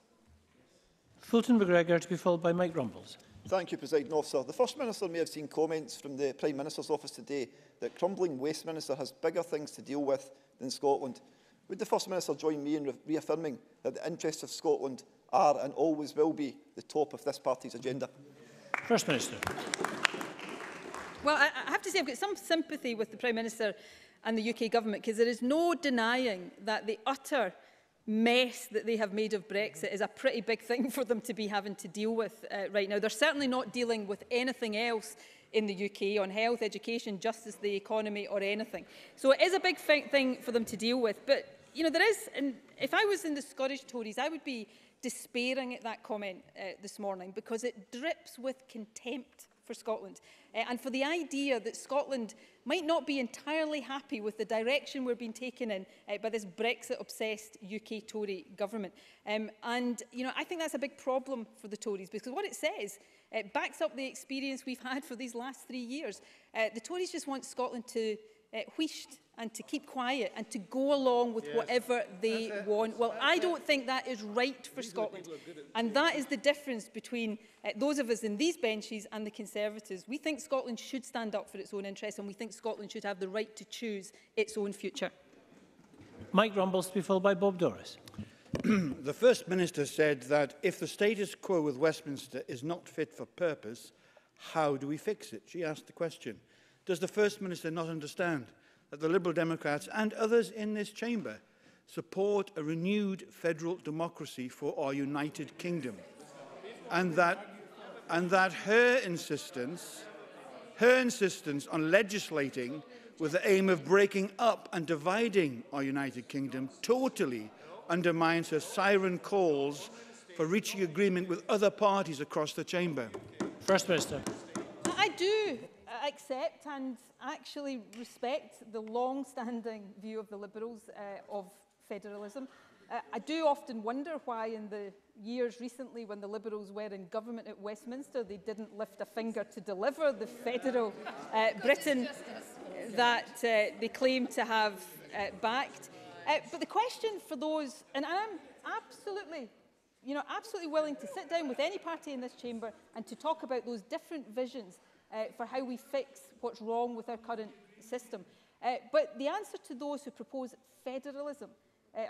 Fulton McGregor to be followed by Mike Rumbles. Thank you, Presiding Officer. The First Minister may have seen comments from the Prime Minister's office today that crumbling Westminster has bigger things to deal with than Scotland. Would the First Minister join me in reaffirming that the interests of Scotland are and always will be the top of this party's agenda? First Minister. Well, I have to say I've got some sympathy with the Prime Minister and the UK Government, because there is no denying that the utter mess that they have made of Brexit is a pretty big thing for them to be having to deal with right now. They're certainly not dealing with anything else in the UK on health, education, justice, the economy or anything. So it is a big thing for them to deal with. But, you know, there is, and if I was in the Scottish Tories, I would be despairing at that comment this morning, because it drips with contempt for Scotland and for the idea that Scotland might not be entirely happy with the direction we're being taken in by this Brexit-obsessed UK Tory government. And, you know, I think that's a big problem for the Tories, because what it says, it backs up the experience we've had for these last 3 years. The Tories just want Scotland to wheeshed and to keep quiet and to go along with whatever they want. Well, I don't think that is right for Scotland. And that is the difference between those of us in these benches and the Conservatives. We think Scotland should stand up for its own interests, and we think Scotland should have the right to choose its own future. Mike Rumbles to be followed by Bob Doris. The First Minister said that if the status quo with Westminster is not fit for purpose, how do we fix it? She asked the question. Does the First Minister not understand that the Liberal Democrats and others in this chamber support a renewed federal democracy for our United Kingdom, and that her insistence on legislating with the aim of breaking up and dividing our United Kingdom totally undermines her siren calls for reaching agreement with other parties across the chamber? First Minister. I do accept and actually respect the long-standing view of the Liberals of federalism. I do often wonder why in the years recently when the Liberals were in government at Westminster they didn't lift a finger to deliver the federal Britain that they claim to have backed. But the question for those, and I'm absolutely willing to sit down with any party in this chamber and to talk about those different visions for how we fix what's wrong with our current system. But the answer to those who propose federalism,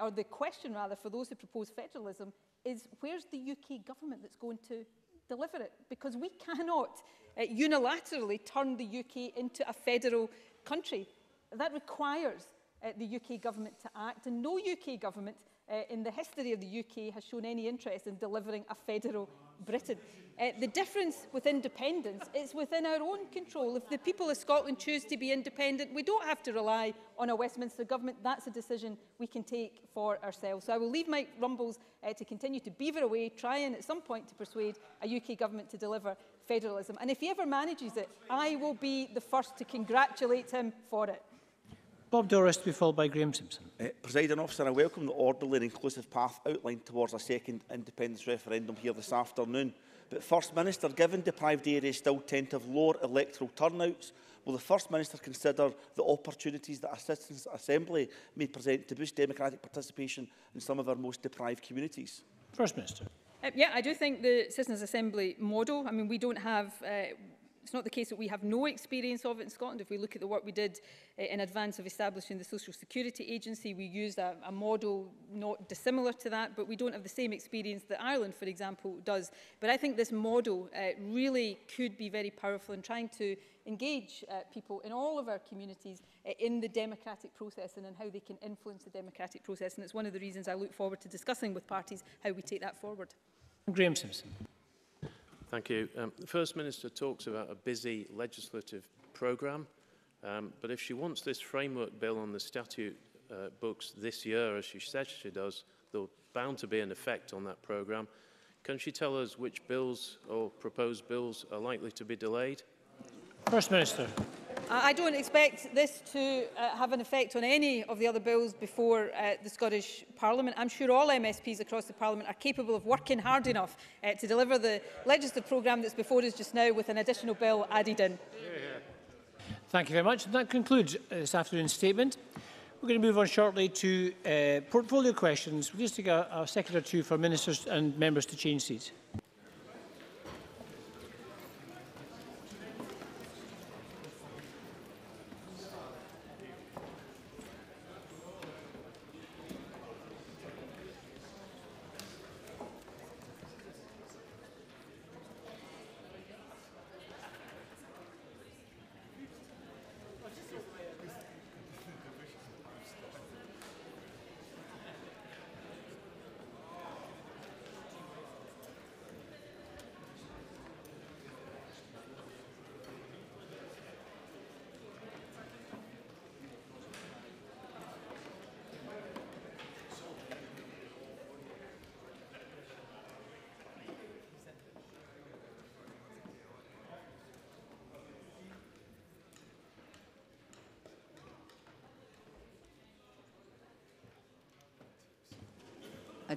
or the question rather for those who propose federalism, is where's the UK government that's going to deliver it? Because we cannot unilaterally turn the UK into a federal country. That requires the UK government to act, and no UK government in the history of the UK has shown any interest in delivering a federal Britain. The difference with independence is within our own control. If the people of Scotland choose to be independent, we don't have to rely on a Westminster government. That's a decision we can take for ourselves. So I will leave Mike Rumbles to continue to beaver away, trying at some point to persuade a UK government to deliver federalism. And if he ever manages it, I will be the first to congratulate him for it. Bob Doris to be followed by Graham Simpson. Presiding Officer, I welcome the orderly and inclusive path outlined towards a second independence referendum here this afternoon. But First Minister, given deprived areas still tend to have lower electoral turnouts, will the First Minister consider the opportunities that a Citizens' Assembly may present to boost democratic participation in some of our most deprived communities? First Minister. Yeah, I do think the Citizens' Assembly model, I mean, we don't have... It's not the case that we have no experience of it in Scotland. If we look at the work we did in advance of establishing the Social Security Agency, we used a model not dissimilar to that, but we don't have the same experience that Ireland, for example, does. But I think this model really could be very powerful in trying to engage people in all of our communities in the democratic process and in how they can influence the democratic process. And it's one of the reasons I look forward to discussing with parties how we take that forward. Graham Simpson. Thank you. The First Minister talks about a busy legislative programme, but if she wants this framework bill on the statute books this year, as she says she does, there's bound to be an effect on that programme. Can she tell us which bills or proposed bills are likely to be delayed? First Minister. I don't expect this to have an effect on any of the other bills before the Scottish Parliament. I'm sure all MSPs across the Parliament are capable of working hard enough to deliver the legislative programme that's before us just now with an additional bill added in. Thank you very much. And that concludes this afternoon's statement. We're going to move on shortly to portfolio questions. We'll just take a second or two for ministers and members to change seats.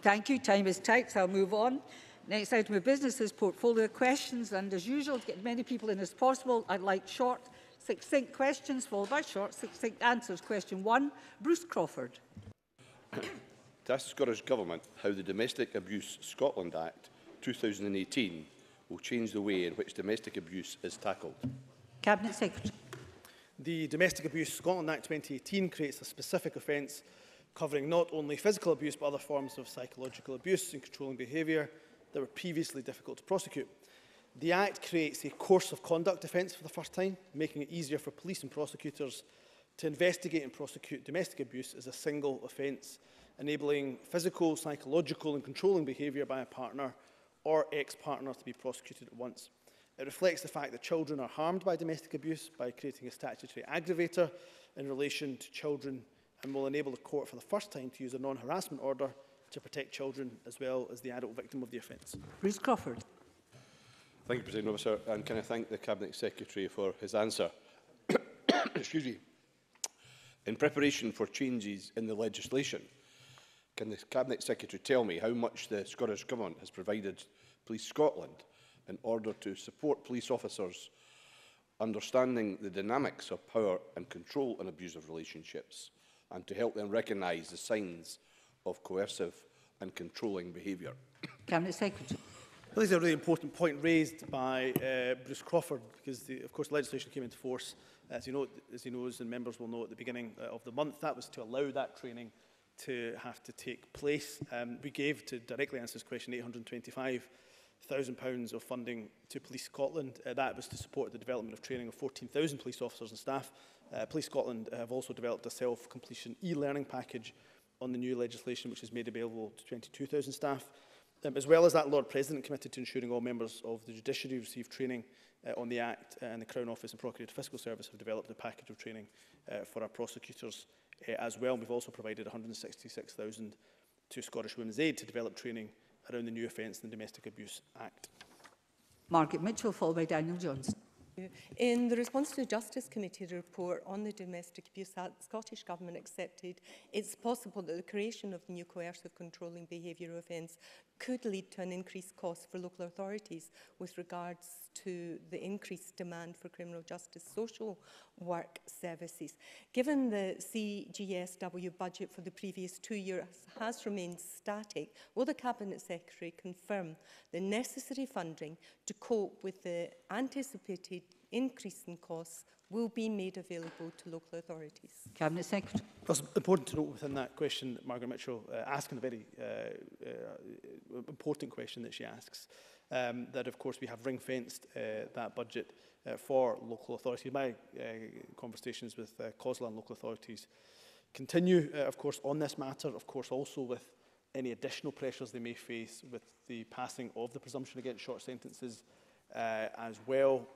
Thank you. Time is tight, so I'll move on. Next item of business is portfolio questions, and as usual, to get as many people in as possible, I'd like short, succinct questions followed by short, succinct answers. Question one, Bruce Crawford. To ask the Scottish Government how the Domestic Abuse Scotland Act 2018 will change the way in which domestic abuse is tackled. Cabinet Secretary. The Domestic Abuse Scotland Act 2018 creates a specific offence covering not only physical abuse but other forms of psychological abuse and controlling behaviour that were previously difficult to prosecute. The Act creates a course of conduct offence for the first time, making it easier for police and prosecutors to investigate and prosecute domestic abuse as a single offence, enabling physical, psychological and controlling behaviour by a partner or ex-partner to be prosecuted at once. It reflects the fact that children are harmed by domestic abuse by creating a statutory aggravator in relation to children and will enable the court for the first time to use a non-harassment order to protect children as well as the adult victim of the offence. Bruce Crawford. Thank you, President Officer, and can I thank the Cabinet Secretary for his answer? Excuse me. In preparation for changes in the legislation, can the Cabinet Secretary tell me how much the Scottish Government has provided Police Scotland in order to support police officers understanding the dynamics of power and control in abusive relationships and to help them recognise the signs of coercive and controlling behaviour? Cabinet Secretary. Well, this is a really important point raised by Bruce Crawford, because of course legislation came into force, as he knows and members will know, at the beginning of the month. That was to allow that training to have to take place. We gave, to directly answer this question, £825,000 of funding to Police Scotland. That was to support the development of training of 14,000 police officers and staff. Police Scotland have also developed a self-completion e-learning package on the new legislation, which is made available to 22,000 staff. As well as that, Lord President committed to ensuring all members of the judiciary receive training on the Act, and the Crown Office and Procurator Fiscal Service have developed a package of training for our prosecutors as well. We've also provided £166,000 to Scottish Women's Aid to develop training around the new offence in the Domestic Abuse Act. Margaret Mitchell, followed by Daniel Johnson. In the response to the Justice Committee report on the Domestic Abuse Act, the Scottish Government accepted it's possible that the creation of the new coercive controlling behaviour offence could lead to an increased cost for local authorities with regards to the increased demand for criminal justice social work services. Given the CGSW budget for the previous 2 years has remained static, will the Cabinet Secretary confirm the necessary funding to cope with the anticipated increase in costs will be made available to local authorities? Cabinet Secretary. Well, it's important to note within that question that Margaret Mitchell asking a very important question that she asks, that of course we have ring-fenced that budget for local authorities. My conversations with COSLA and local authorities continue, of course, on this matter, of course also with any additional pressures they may face with the passing of the presumption against short sentences as well,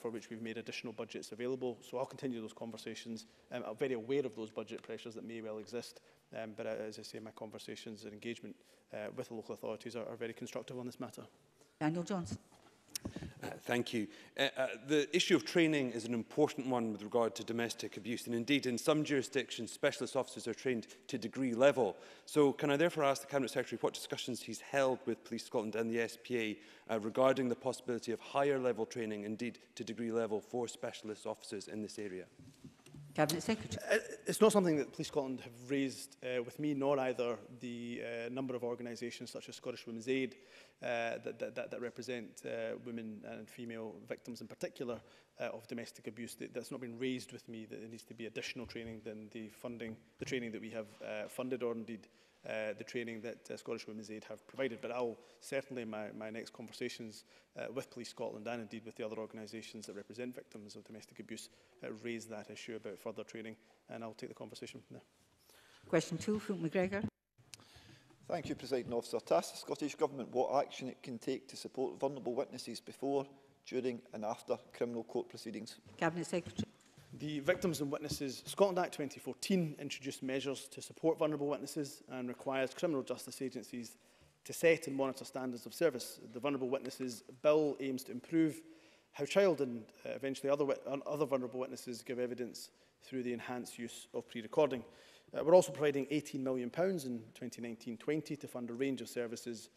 for which we've made additional budgets available. So I'll continue those conversations. I'm very aware of those budget pressures that may well exist, but as I say, my conversations and engagement with the local authorities are very constructive on this matter. Daniel Johnson. Thank you. The issue of training is an important one with regard to domestic abuse, and indeed in some jurisdictions specialist officers are trained to degree level. So can I therefore ask the Cabinet Secretary what discussions he's held with Police Scotland and the SPA regarding the possibility of higher level training, indeed to degree level, for specialist officers in this area? Cabinet Secretary. It's not something that Police Scotland have raised with me, nor either the number of organisations such as Scottish Women's Aid that represent women and female victims in particular of domestic abuse. That's not been raised with me, that there needs to be additional training than the training that we have funded, or indeed the training that Scottish Women's Aid have provided. But I'll certainly, in my next conversations with Police Scotland and indeed with the other organisations that represent victims of domestic abuse, raise that issue about further training, and I'll take the conversation from there. Question two, Fulton McGregor. Thank you, President Officer. To ask the Scottish Government what action it can take to support vulnerable witnesses before, during and after criminal court proceedings. Cabinet Secretary. The Victims and Witnesses Scotland Act 2014 introduced measures to support vulnerable witnesses and requires criminal justice agencies to set and monitor standards of service. The Vulnerable Witnesses Bill aims to improve how child and eventually other vulnerable witnesses give evidence through the enhanced use of pre-recording. We're also providing £18 million in 2019-20 to fund a range of services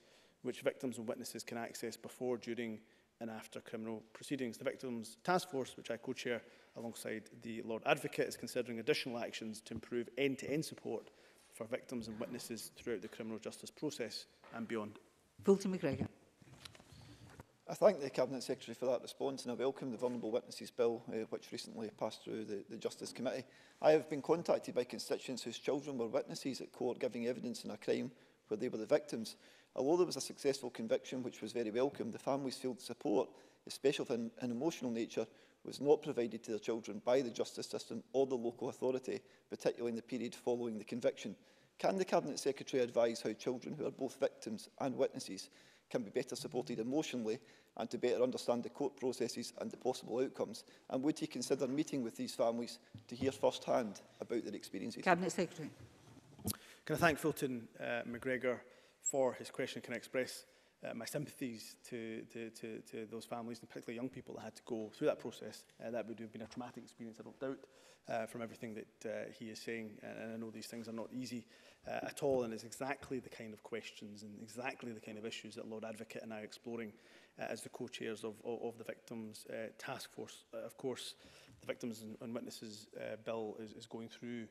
which victims and witnesses can access before, during and after criminal proceedings. The Victims Task Force, which I co-chair alongside the Lord Advocate, is considering additional actions to improve end-to-end support for victims and witnesses throughout the criminal justice process and beyond. Fulton McGregor. I thank the Cabinet Secretary for that response, and I welcome the Vulnerable Witnesses Bill, which recently passed through the Justice Committee. I have been contacted by constituents whose children were witnesses at court giving evidence in a crime where they were the victims. Although there was a successful conviction, which was very welcome, the families' field support, especially of an emotional nature, was not provided to their children by the justice system or the local authority, particularly in the period following the conviction. Can the Cabinet Secretary advise how children who are both victims and witnesses can be better supported emotionally and to better understand the court processes and the possible outcomes? And would he consider meeting with these families to hear firsthand about their experiences? Cabinet Secretary. Can I thank Fulton McGregor for his question? Can I express my sympathies to those families, and particularly young people that had to go through that process? That would have been a traumatic experience, I don't doubt, from everything that he is saying. And I know these things are not easy at all, and it's exactly the kind of questions and exactly the kind of issues that Lord Advocate and I are exploring as the co-chairs of the Victims Task Force. Of course, the Victims and Witnesses Bill is going through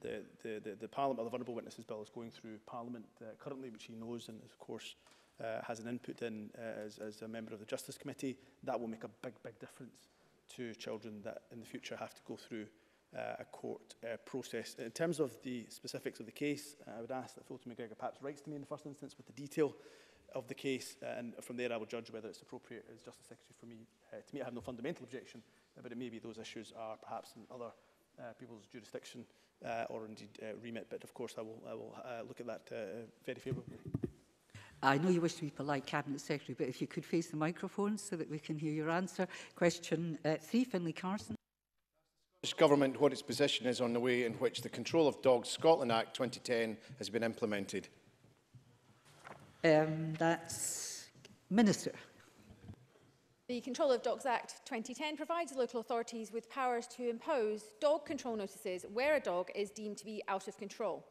the Parliament, or the Vulnerable Witnesses Bill is going through Parliament currently, which he knows and of course has an input in as a member of the Justice Committee. That will make a big, big difference to children that in the future have to go through a court process. In terms of the specifics of the case, I would ask that Fulton McGregor perhaps writes to me in the first instance with the detail of the case, and from there I will judge whether it's appropriate as Justice Secretary for me. To me, I have no fundamental objection, but it may be those issues are perhaps in other people's jurisdiction or indeed remit, but of course I will look at that very favourably. I know you wish to be polite, Cabinet Secretary, but if you could face the microphone so that we can hear your answer. Question 3, Finlay Carson. The Scottish Government, what its position is on the way in which the Control of Dogs Scotland Act 2010 has been implemented. That's Minister. The Control of Dogs Act 2010 provides local authorities with powers to impose dog control notices where a dog is deemed to be out of control.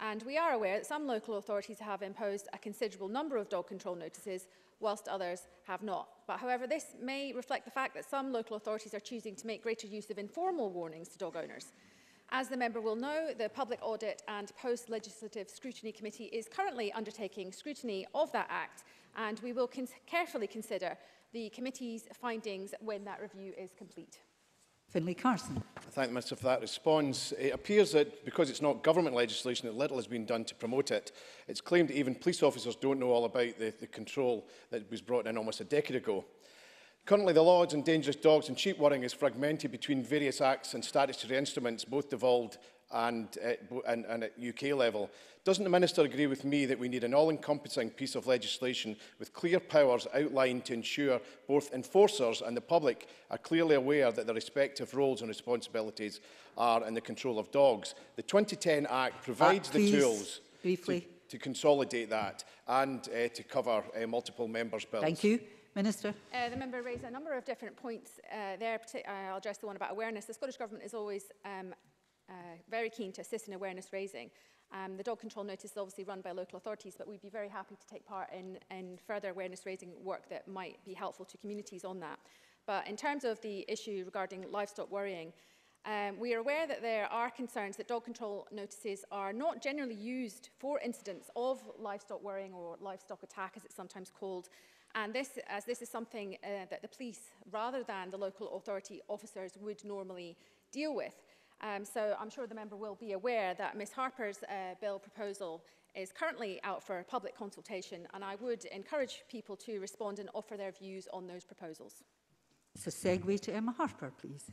And we are aware that some local authorities have imposed a considerable number of dog control notices, whilst others have not. But however, this may reflect the fact that some local authorities are choosing to make greater use of informal warnings to dog owners. As the member will know, the Public Audit and Post-Legislative Scrutiny Committee is currently undertaking scrutiny of that Act, and we will carefully consider the committee's findings when that review is complete. Finlay Carson. I thank the Minister for that response. It appears that because it's not government legislation, that little has been done to promote it. It's claimed that even police officers don't know all about the control that was brought in almost a decade ago. Currently, the laws on dangerous dogs and sheep worrying is fragmented between various acts and statutory instruments, both devolved and at UK level. Doesn't the Minister agree with me that we need an all-encompassing piece of legislation with clear powers outlined to ensure both enforcers and the public are clearly aware that their respective roles and responsibilities are in the control of dogs? The 2010 Act provides the tools to consolidate that and to cover multiple members' bills. Thank you. Minister. The member raised a number of different points there. I'll address the one about awareness. The Scottish Government is always very keen to assist in awareness raising. The dog control notice is obviously run by local authorities, but we'd be very happy to take part in further awareness raising work that might be helpful to communities on that. But in terms of the issue regarding livestock worrying, we are aware that there are concerns that dog control notices are not generally used for incidents of livestock worrying or livestock attack, as it's sometimes called. And this, as this is something that the police, rather than the local authority officers, would normally deal with. So I'm sure the member will be aware that Ms Harper's bill proposal is currently out for public consultation, and I would encourage people to respond and offer their views on those proposals. It's a segue to Emma Harper, please.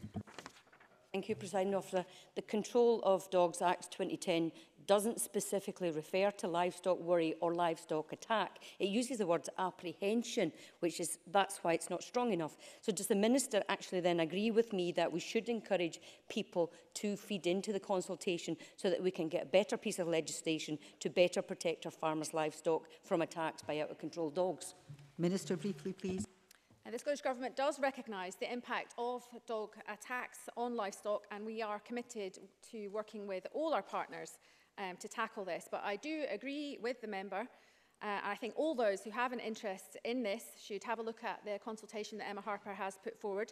Thank you, President Officer. The Control of Dogs Act 2010 doesn't specifically refer to livestock worry or livestock attack. It uses the words apprehension, which is, that's why it's not strong enough. So does the Minister actually then agree with me that we should encourage people to feed into the consultation so that we can get a better piece of legislation to better protect our farmers' livestock from attacks by out-of-control dogs? Minister, briefly, please. The Scottish Government does recognise the impact of dog attacks on livestock, and we are committed to working with all our partners to tackle this. But I do agree with the member, and I think all those who have an interest in this should have a look at the consultation that Emma Harper has put forward